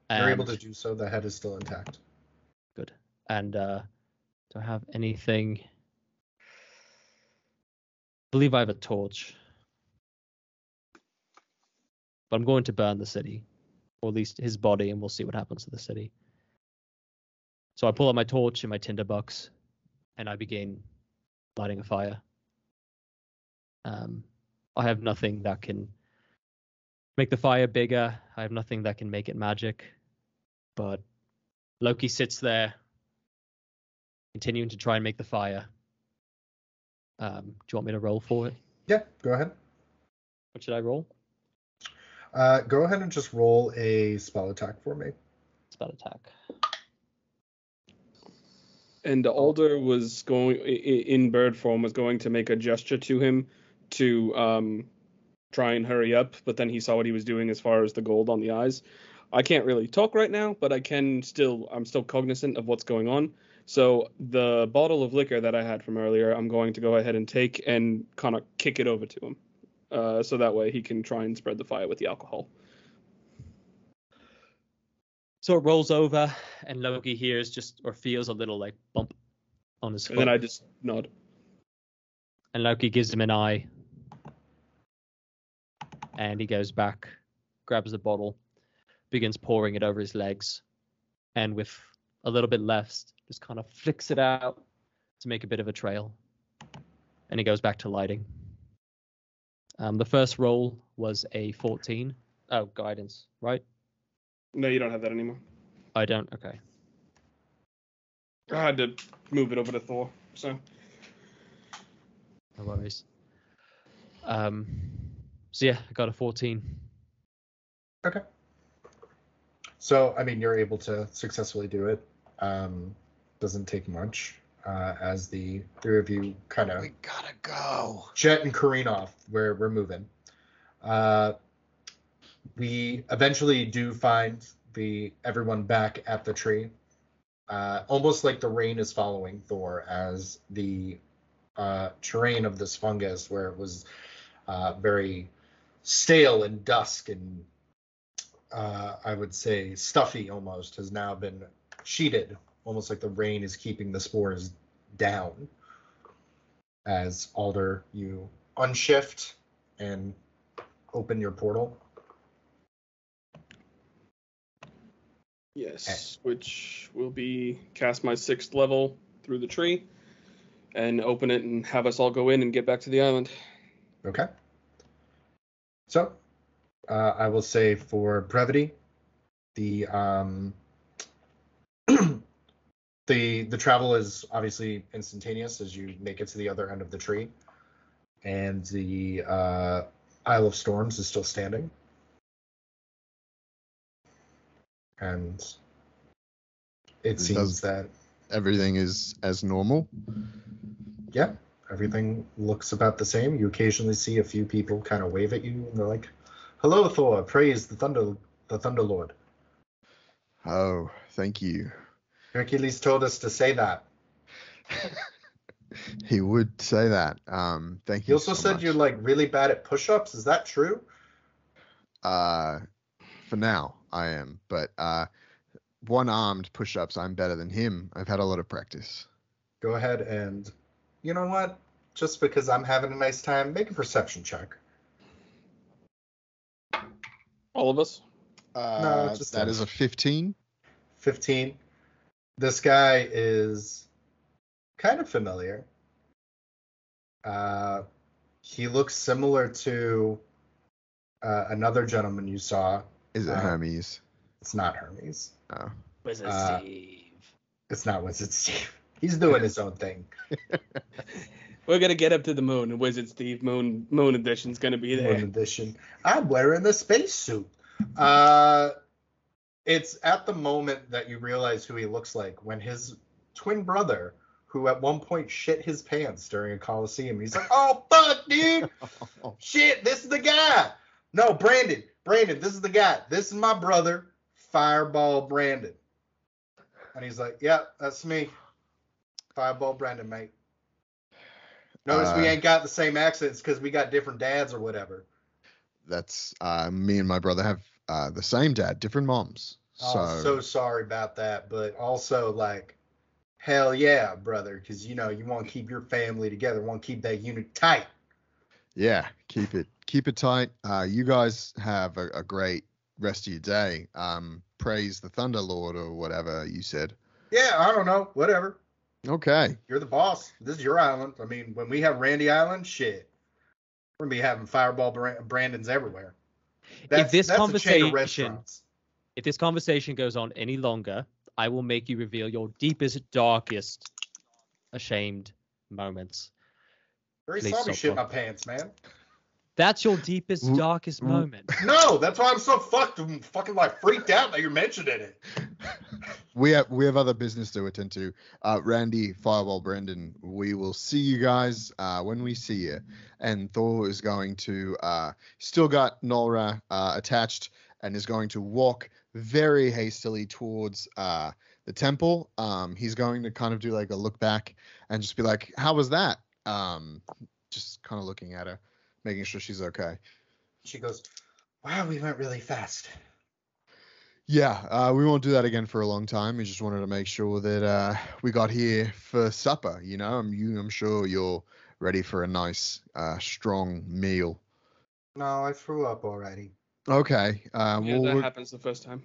And you're able to do so. The head is still intact. Good. And uh, do I have anything? I believe I have a torch. But I'm going to burn the city, or at least his body, and we'll see what happens to the city. So I pull out my torch and my tinderbox, and I begin lighting a fire. Um, I have nothing that can make the fire bigger. I have nothing that can make it magic. But Loki sits there, continuing to try and make the fire. Um, do you want me to roll for it? Yeah, go ahead. What should I roll? Uh, go ahead and just roll a spell attack for me. Spell attack. And Alder was going, in bird form, was going to make a gesture to him to um, try and hurry up, but then he saw what he was doing as far as the gold on the eyes. I can't really talk right now, but I can still, I'm still cognizant of what's going on. So the bottle of liquor that I had from earlier, I'm going to go ahead and take and kind of kick it over to him. Uh, so that way he can try and spread the fire with the alcohol. So it rolls over, and Loki hears just, or feels a little like bump on his foot. And then I just nod. And Loki gives him an eye. And he goes back, grabs the bottle, begins pouring it over his legs. And with a little bit left, just kind of flicks it out to make a bit of a trail. And he goes back to lighting. Um, the first roll was a fourteen. Oh, guidance, right? No, you don't have that anymore. I don't? Okay. I had to move it over to Thor, so. No worries. Um, so, yeah, I got a fourteen. Okay. So, I mean, you're able to successfully do it. Um, doesn't take much. Uh, as the three of you kind of... We gotta go. Jet and careen off. We're, we're moving. Uh, we eventually do find the everyone back at the tree. Uh, almost like the rain is following Thor as the uh, terrain of this fungus, where it was uh, very stale and dusk and uh, I would say stuffy almost, has now been sheeted. Almost like the rain is keeping the spores down. As Alder, you unshift and open your portal. Yes, and. Which will be cast my sixth level through the tree and open it and have us all go in and get back to the island. Okay. So, uh, I will say for brevity, the... Um, The the travel is obviously instantaneous as you make it to the other end of the tree. and the uh, Isle of Storms is still standing. And it, it seems that everything is as normal. Yeah, everything looks about the same. You occasionally see a few people kind of wave at you, and they're like, "Hello, Thor! Praise the thunder, the Thunder Lord." Oh, thank you. Hercules told us to say that. He would say that. Um, thank he you. He also so said much. You're like really bad at push-ups. Is that true? Uh, for now I am, but uh, one-armed push-ups I'm better than him. I've had a lot of practice. Go ahead and, you know what? Just because I'm having a nice time, make a perception check. All of us. Uh, no, just that is a fifteen. Fifteen. This guy is kind of familiar. Uh, he looks similar to uh, another gentleman you saw. Is it um, Hermes? It's not Hermes. Oh. Wizard uh, Steve. It's not Wizard Steve. He's doing his own thing. We're gonna get up to the moon. Wizard Steve Moon Moon Edition's gonna be there. Moon Edition. I'm wearing a spacesuit. Uh, it's at the moment that you realize who he looks like when his twin brother, who at one point shit his pants during a Coliseum, he's like, "Oh fuck, dude, shit, this is the guy. No, Brandon, Brandon, this is the guy. This is my brother, Fireball Brandon." And he's like, "Yeah, that's me, Fireball Brandon, mate." Notice uh, we ain't got the same accents because we got different dads or whatever. That's uh, me and my brother have uh, the same dad, different moms. So. Oh, so sorry about that, but also like, hell yeah, brother, because you know you want to keep your family together, want to keep that unit tight. Yeah, keep it, keep it tight. Uh, you guys have a, a great rest of your day. Um, praise the Thunder Lord or whatever you said. Yeah, I don't know, whatever. Okay. You're the boss. This is your island. I mean, when we have Randy Island, shit. We're going to be having Fireball Brandons everywhere. That's, if, this that's conversation, if this conversation goes on any longer, I will make you reveal your deepest, darkest, ashamed moments. Very sloppy shit in my pants, man. That's your deepest, darkest moment. No, that's why I'm so fucked and fucking like freaked out that you're mentioning it. We have we have other business to attend to. Uh, Randy, Fireball, Brendan, we will see you guys uh, when we see you. And Thor is going to uh, still got Nalra uh, attached and is going to walk very hastily towards uh, the temple. Um, he's going to kind of do like a look back and just be like, "How was that?" Um, just kind of looking at her, making sure she's okay. She goes, "Wow, we went really fast." Yeah, uh, we won't do that again for a long time. We just wanted to make sure that uh, we got here for supper. You know, I'm, you, I'm sure you're ready for a nice, uh, strong meal. No, I threw up already. Okay. Uh, yeah, well, that we're... happens the first time.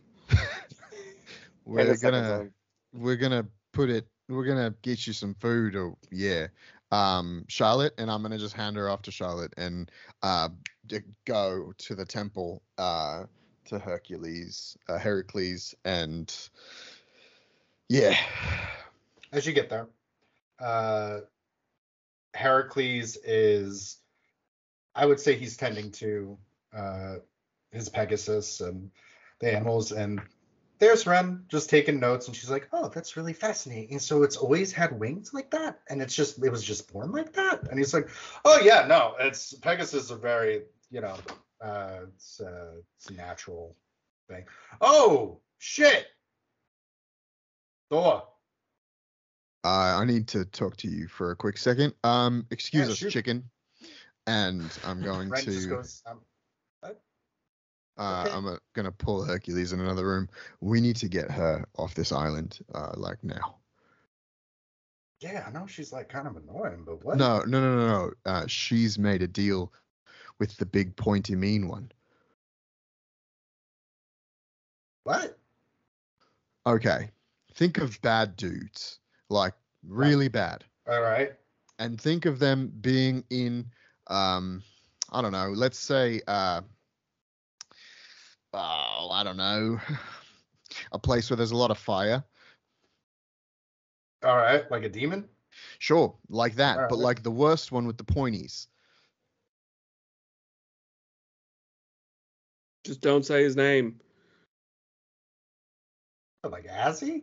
we're gonna, we're gonna put it. We're gonna get you some food, or yeah. Um, Charlotte, and I'm going to just hand her off to Charlotte and uh, d- go to the temple uh, to Hercules, uh, Heracles, and yeah. As you get there, uh, Heracles is, I would say he's tending to uh, his Pegasus and the animals, and there's Ren just taking notes, and she's like, "Oh, that's really fascinating. So it's always had wings like that, and it's just it was just born like that." And he's like, "Oh yeah, no, it's Pegasus are very, you know, uh, it's, uh, it's a natural thing." Oh shit, Thor. Uh, I need to talk to you for a quick second. Um, excuse yeah, us, shoot. Chicken. And I'm going Ren to. Just goes, um, Uh, okay. I'm uh, going to pull Hercules in another room. We need to get her off this island, uh, like, now. Yeah, I know she's, like, kind of annoying, but what? No, no, no, no, no. Uh, she's made a deal with the big, pointy, mean one. What? Okay. Think of bad dudes. Like, really bad. All right. And think of them being in, um, I don't know, let's say... Uh, Oh, I don't know. A place where there's a lot of fire. All right, like a demon? Sure, like that, right, but let's... like the worst one with the pointies. Just don't say his name. Like Azzy?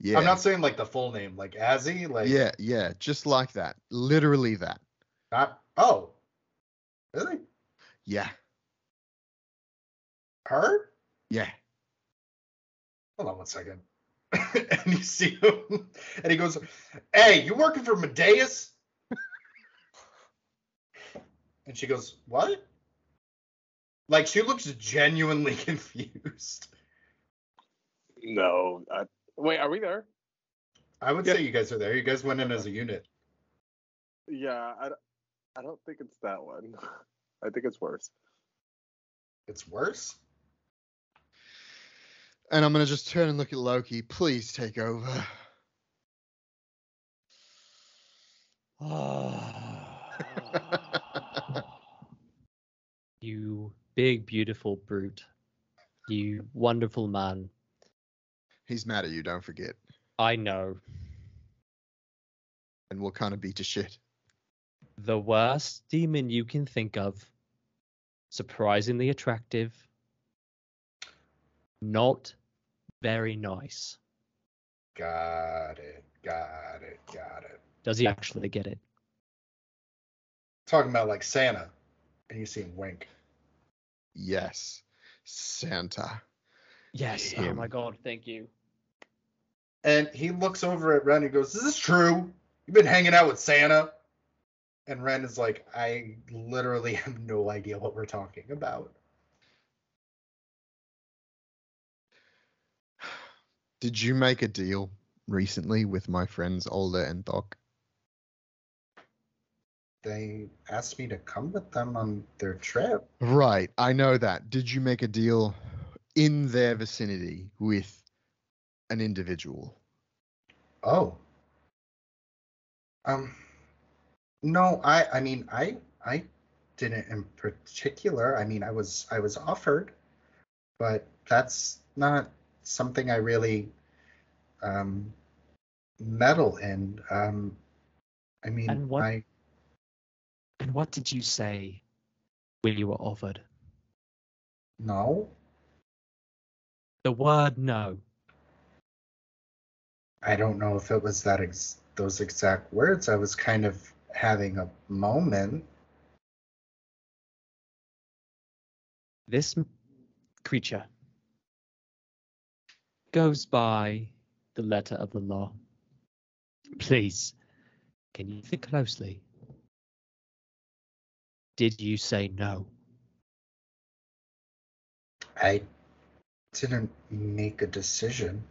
Yeah. I'm not saying like the full name, like Azzy, like yeah, yeah, just like that, literally that. Not oh, really? Yeah. Her? Yeah. Hold on one second. And you see him, and he goes, "Hey, you working for Medeus?" And she goes, "What?" Like, she looks genuinely confused. No. I, wait, are we there? I would yeah. say you guys are there. You guys went in as a unit. Yeah, I, I don't think it's that one. I think it's worse. It's worse? And I'm going to just turn and look at Loki. Please take over. You big, beautiful brute. You wonderful man. He's mad at you, don't forget. I know. And we'll kind of beat to shit. The worst demon you can think of. Surprisingly attractive. Not very nice. Got it, got it, got it. Does he actually get it? Talking about like Santa. And you see him wink. Yes. Santa. Yes. Him. Oh my god, thank you. And he looks over at Ren and goes, "Is this true? You've been hanging out with Santa?" And Ren is like, "I literally have no idea what we're talking about." Did you make a deal recently with my friends Alder and Thokk? They asked me to come with them on their trip. Right, I know that. Did you make a deal in their vicinity with an individual? Oh. Um. No, I. I mean, I. I didn't in particular. I mean, I was. I was offered, but that's not something I really um, meddle in. Um, I mean, and what, I. And what did you say when you were offered? No. The word no. I don't know if it was that ex- those exact words. I was kind of having a moment. This m- creature goes by the letter of the law. Please, can you think closely? Did you say no? I didn't make a decision.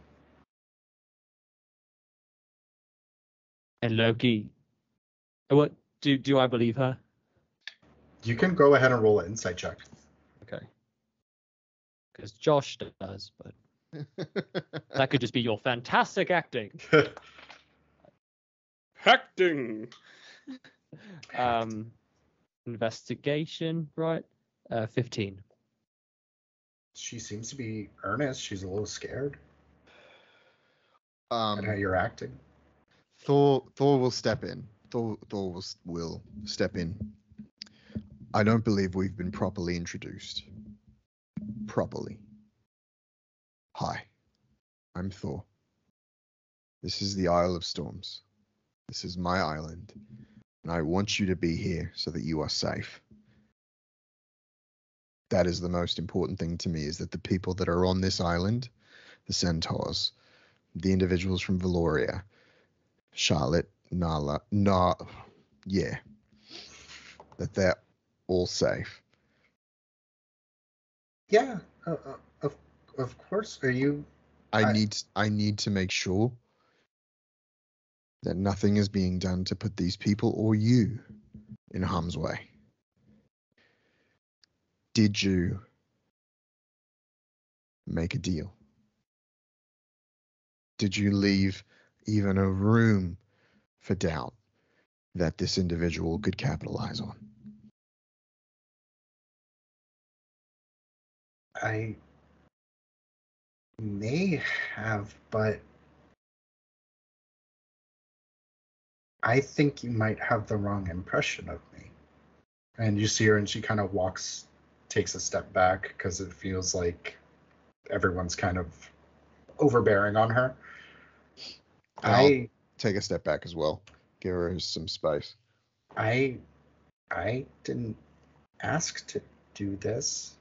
And Loki, what do do I believe her? You can go ahead and roll an insight check. Okay. Because Josh does, but that could just be your fantastic acting. Acting. Um, investigation, right? Uh, fifteen. She seems to be earnest. She's a little scared. Um, at how you're acting. Thor, Thor will step in. Thor, Thor will, will step in. I don't believe we've been properly introduced. Properly. Hi, I'm Thor. This is the Isle of Storms. This is my island, and I want you to be here so that you are safe. That is the most important thing to me, is that the people that are on this island, the centaurs, the individuals from Valoria, Charlotte, Nalra, nah, yeah, that they're all safe. Yeah, uh, uh, of of course. Are you? I, I need I need to make sure that nothing is being done to put these people or you in harm's way. Did you make a deal? Did you leave even a room for doubt that this individual could capitalize on? I may have, but I think you might have the wrong impression of me. And you see her, and she kind of walks takes a step back because it feels like everyone's kind of overbearing on her. I'll I take a step back as well. Give her some space. I I didn't ask to do this.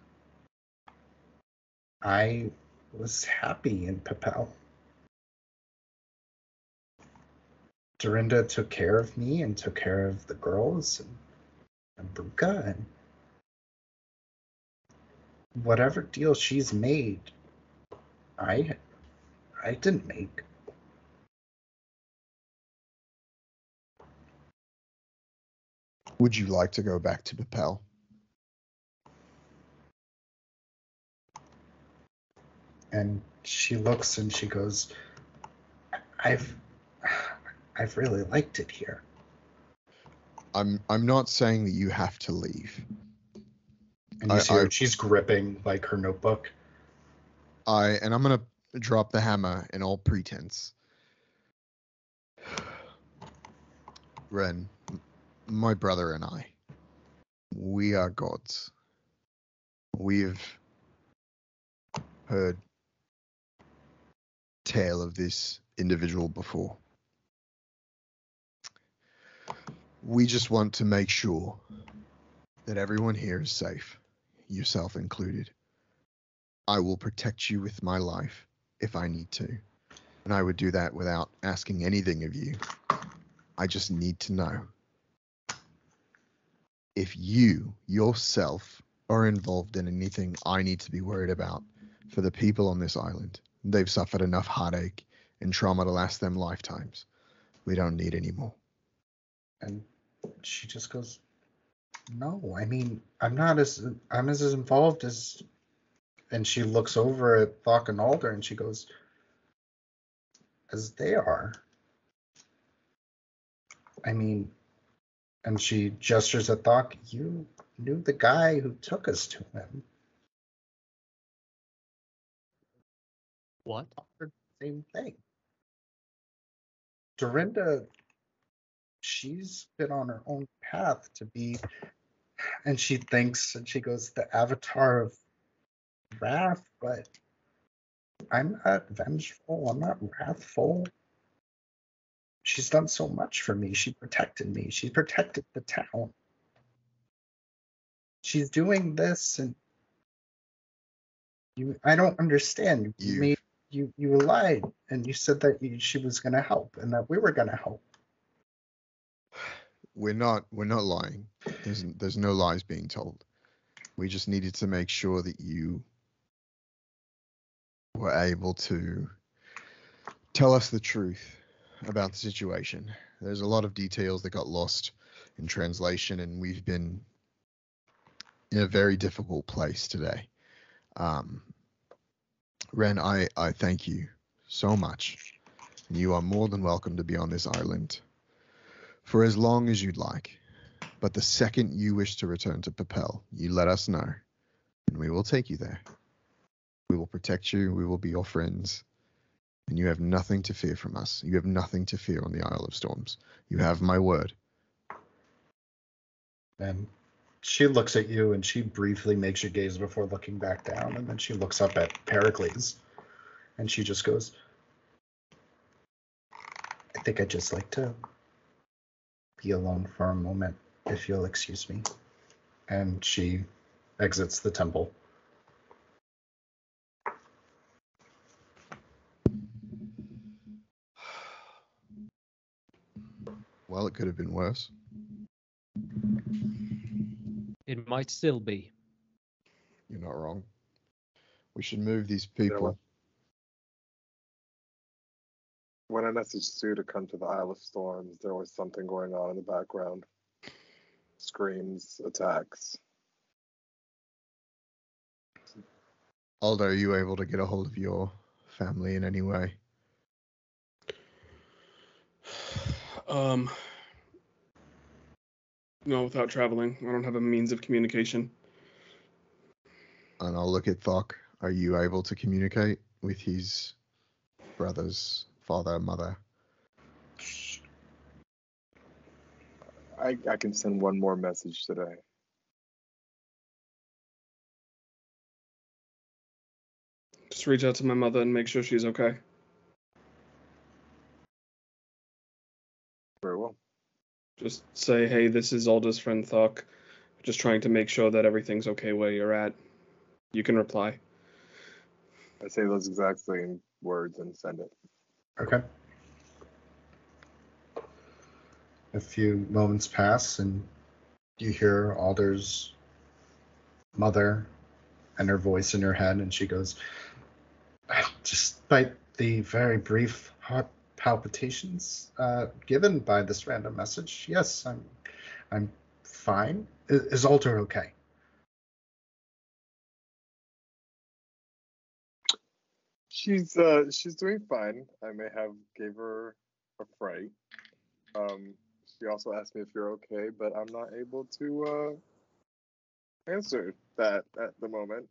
I was happy in Papel. Dorinda took care of me and took care of the girls and, and Bruka and whatever deal she's made, I I didn't make. Would you like to go back to Papel? And she looks and she goes, I've I've really liked it here. I'm I'm not saying that you have to leave. And you I, see her, I, she's gripping like her notebook. I and I'm gonna drop the hammer in all pretense. Ren, my brother and I, we are gods. We've heard tale of this individual before. We just want to make sure that everyone here is safe, yourself included. I will protect you with my life if I need to, and I would do that without asking anything of you. I just need to know if you yourself are involved in anything I need to be worried about for the people on this island. They've suffered enough heartache and trauma to last them lifetimes. We don't need any more. And she just goes, no, I mean, I'm not as, I'm as involved as, and she looks over at Thokk and Alder and she goes, as they are. I mean, and she gestures at Thokk, you knew the guy who took us to him. What? Same thing. Dorinda, she's been on her own path to be, and she thinks, and she goes, the avatar of wrath, but I'm not vengeful, I'm not wrathful. She's done so much for me. She protected me. She protected the town. She's doing this, and you, I don't understand. You, you made, you, you lied, and you said that you, she was going to help, and that we were going to help. We're not. We're not lying. There's, there's no lies being told. We just needed to make sure that you were able to tell us the truth about the situation. There's a lot of details that got lost in translation, and we've been in a very difficult place today. Um, Ren, I, I thank you so much. You are more than welcome to be on this island for as long as you'd like. But the second you wish to return to Papel, you let us know, and we will take you there. We will protect you. We will be your friends. And you have nothing to fear from us. You have nothing to fear on the Isle of Storms. You have my word. And she looks at you, and she briefly makes you gaze before looking back down, and then she looks up at Heracles, and she just goes, I think I'd just like to be alone for a moment, if you'll excuse me. And she exits the temple. Well, it could have been worse. It might still be. You're not wrong. We should move these people. When I messaged Sue to come to the Isle of Storms, there was something going on in the background. Screams, attacks. Aldo, are you able to get a hold of your family in any way? Um, no, without traveling. I don't have a means of communication. And I'll look at Thokk. Are you able to communicate with his brothers? Father, mother. I I can send one more message today. just reach out to my mother and make sure she's okay. Very well. Just say, hey, this is Alder's friend Thokk. Just trying to make sure that everything's okay where you're at. You can reply. I say those exact same words and send it. Okay. A few moments pass and you hear Alder's mother and her voice in her head, and she goes, despite the very brief heart palpitations uh, given by this random message, yes, I'm I'm fine. Is, is Alder okay? She's uh, she's doing fine. I may have gave her a fright. Um, she also asked me if you're okay, but I'm not able to uh, answer that at the moment.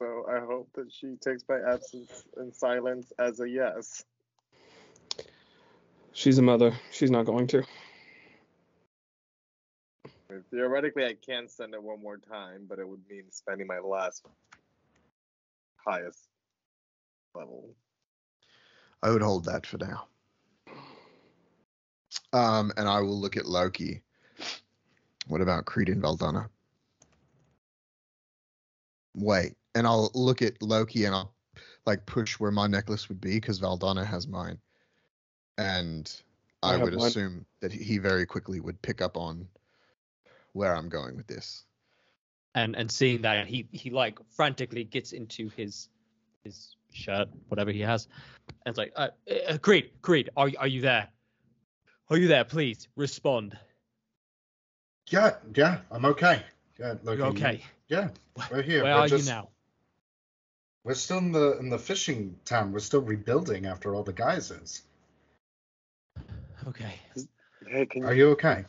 So I hope that she takes my absence and silence as a yes. She's a mother. She's not going to. Theoretically, I can send it one more time, but it would mean spending my last highest level. I would hold that for now. Um, and I will look at Loki. What about Creed and Valdana? Wait, and I'll look at Loki and I'll like push where my necklace would be because Valdana has mine. And I, I would mine. assume that he very quickly would pick up on where I'm going with this. And and seeing that, he, he like frantically gets into his his shirt, whatever he has. And it's like, uh, uh, Creed, Creed, are are you there? Are you there? Please respond. Yeah, yeah, I'm okay. Yeah, Loki, you're okay. Yeah, we're here. Where we're are just, you now? We're still in the in the fishing town. We're still rebuilding after all the geysers. Okay. Hey, can you... Are you okay?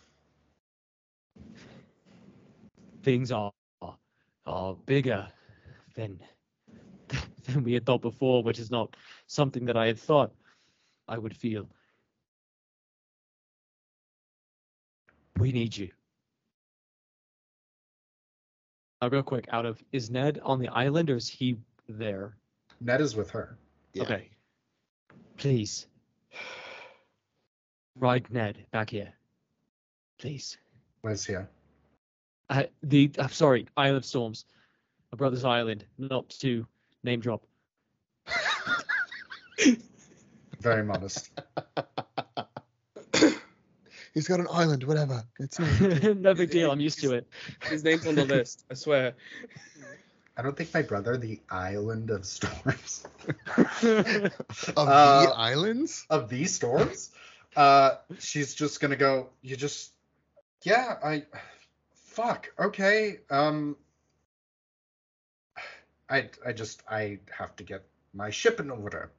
Things are are bigger than than we had thought before, which is not something that I had thought I would feel. We need you. Uh, real quick, out of is Ned on the island or is he there? Ned is with her. Yeah. Okay. Please. Right, Ned, back here. Please. Where's here? Uh, the I'm sorry, Isle of Storms. My brother's island, not to name drop. Very modest. He's got an island, whatever. It's no big deal. I'm used to it. His name's on the list, I swear. I don't think my brother, the Island of Storms. of uh, the islands? Of the storms? Uh, she's just going to go, you just, yeah, I, fuck, okay. Um, I, I just, I have to get my ship in order.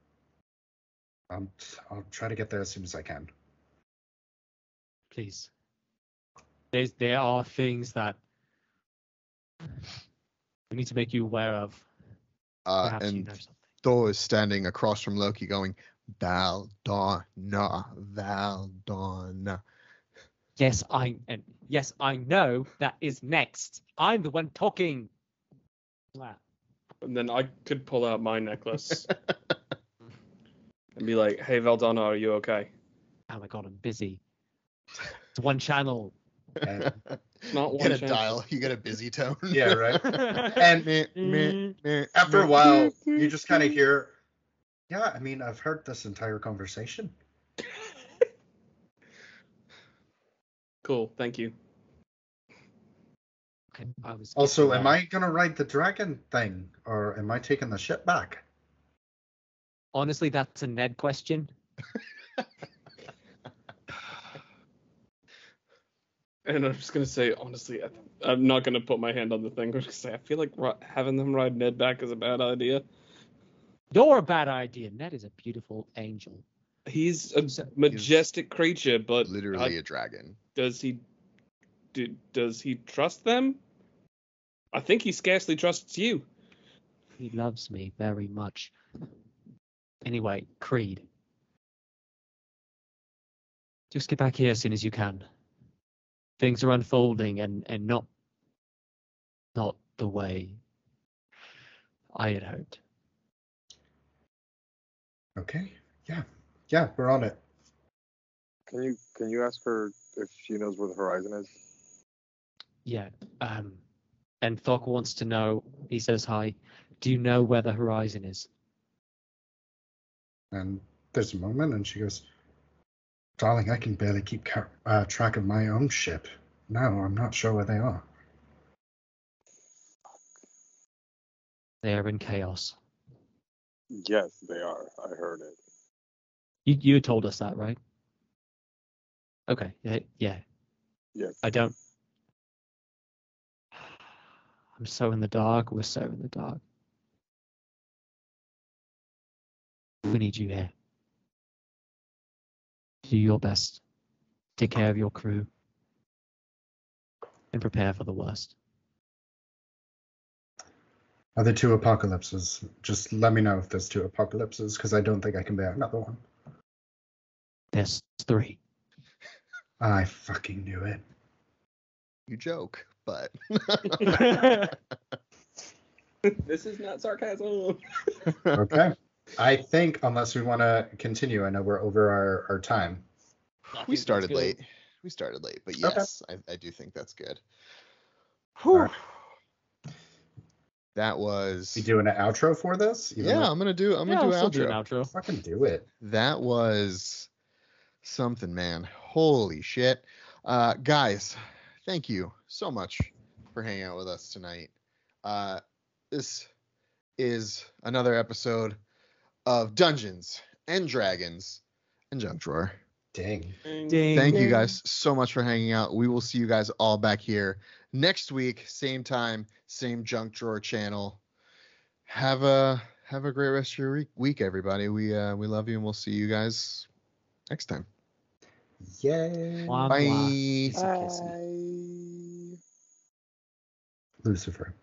Um, I'll try to get there as soon as I can. Please. There's, there are things that we need to make you aware of. Uh, and you know Thor is standing across from Loki going, Valdana, Valdana. Yes, I and yes, I know that is next. I'm the one talking. And then I could pull out my necklace and be like, hey, Valdana, are you okay? Oh my God, I'm busy. It's one channel. And not one you get channel. A dial. You get a busy tone. Yeah, right. And meh, meh, meh. After a while, you just kind of hear, yeah, I mean, I've heard this entire conversation. Cool. Thank you. Okay, I was also, am I going to ride the dragon thing or am I taking the ship back? Honestly, that's a Ned question. And I'm just going to say, honestly, I, I'm not going to put my hand on the thing. I'm just going to say, I feel like r- having them ride Ned back is a bad idea. You're a bad idea. Ned is a beautiful angel. He's a so, majestic he's creature, but... Literally I, a dragon. Does he do, Does he trust them? I think he scarcely trusts you. He loves me very much. Anyway, Creed. Just get back here as soon as you can. Things are unfolding and, and not not the way I had hoped. Okay. Yeah. Yeah, we're on it. Can you can you ask her if she knows where the horizon is? Yeah. Um, and Thokk wants to know. He says, "Hi. Do you know where the horizon is?" And there's a moment, and she goes, "Darling, I can barely keep ca- uh, track of my own ship. No, I'm not sure where they are." They are in chaos. Yes, they are. I heard it. You you told us that, right? Okay. Yeah. Yes. I don't. I'm so in the dark. We're so in the dark. We need you here. Do your best. Take care of your crew. And prepare for the worst. Are there two apocalypses? Just let me know if there's two apocalypses, because I don't think I can bear another one. There's three. I fucking knew it. You joke, but... This is not sarcasm. Okay. I think, unless we want to continue, I know we're over our, our time. We started late. We started late, but yes, okay. I, I do think that's good. Whew. Right. That was... You doing an outro for this? Even yeah, like... I'm going to do I'm yeah, gonna do, outro. do an outro. Fucking do it. That was... something, man. Holy shit. Uh, guys, thank you so much for hanging out with us tonight. Uh, this is another episode of Dungeons and Dragons and Junk Drawer. Dang. Dang. Thank Dang. you guys so much for hanging out. We will see you guys all back here next week. Same time, same Junk Drawer channel. Have a have a great rest of your re- week, everybody. We uh, we love you, and we'll see you guys next time. Yay. Bye. Bye. Bye. Lucifer.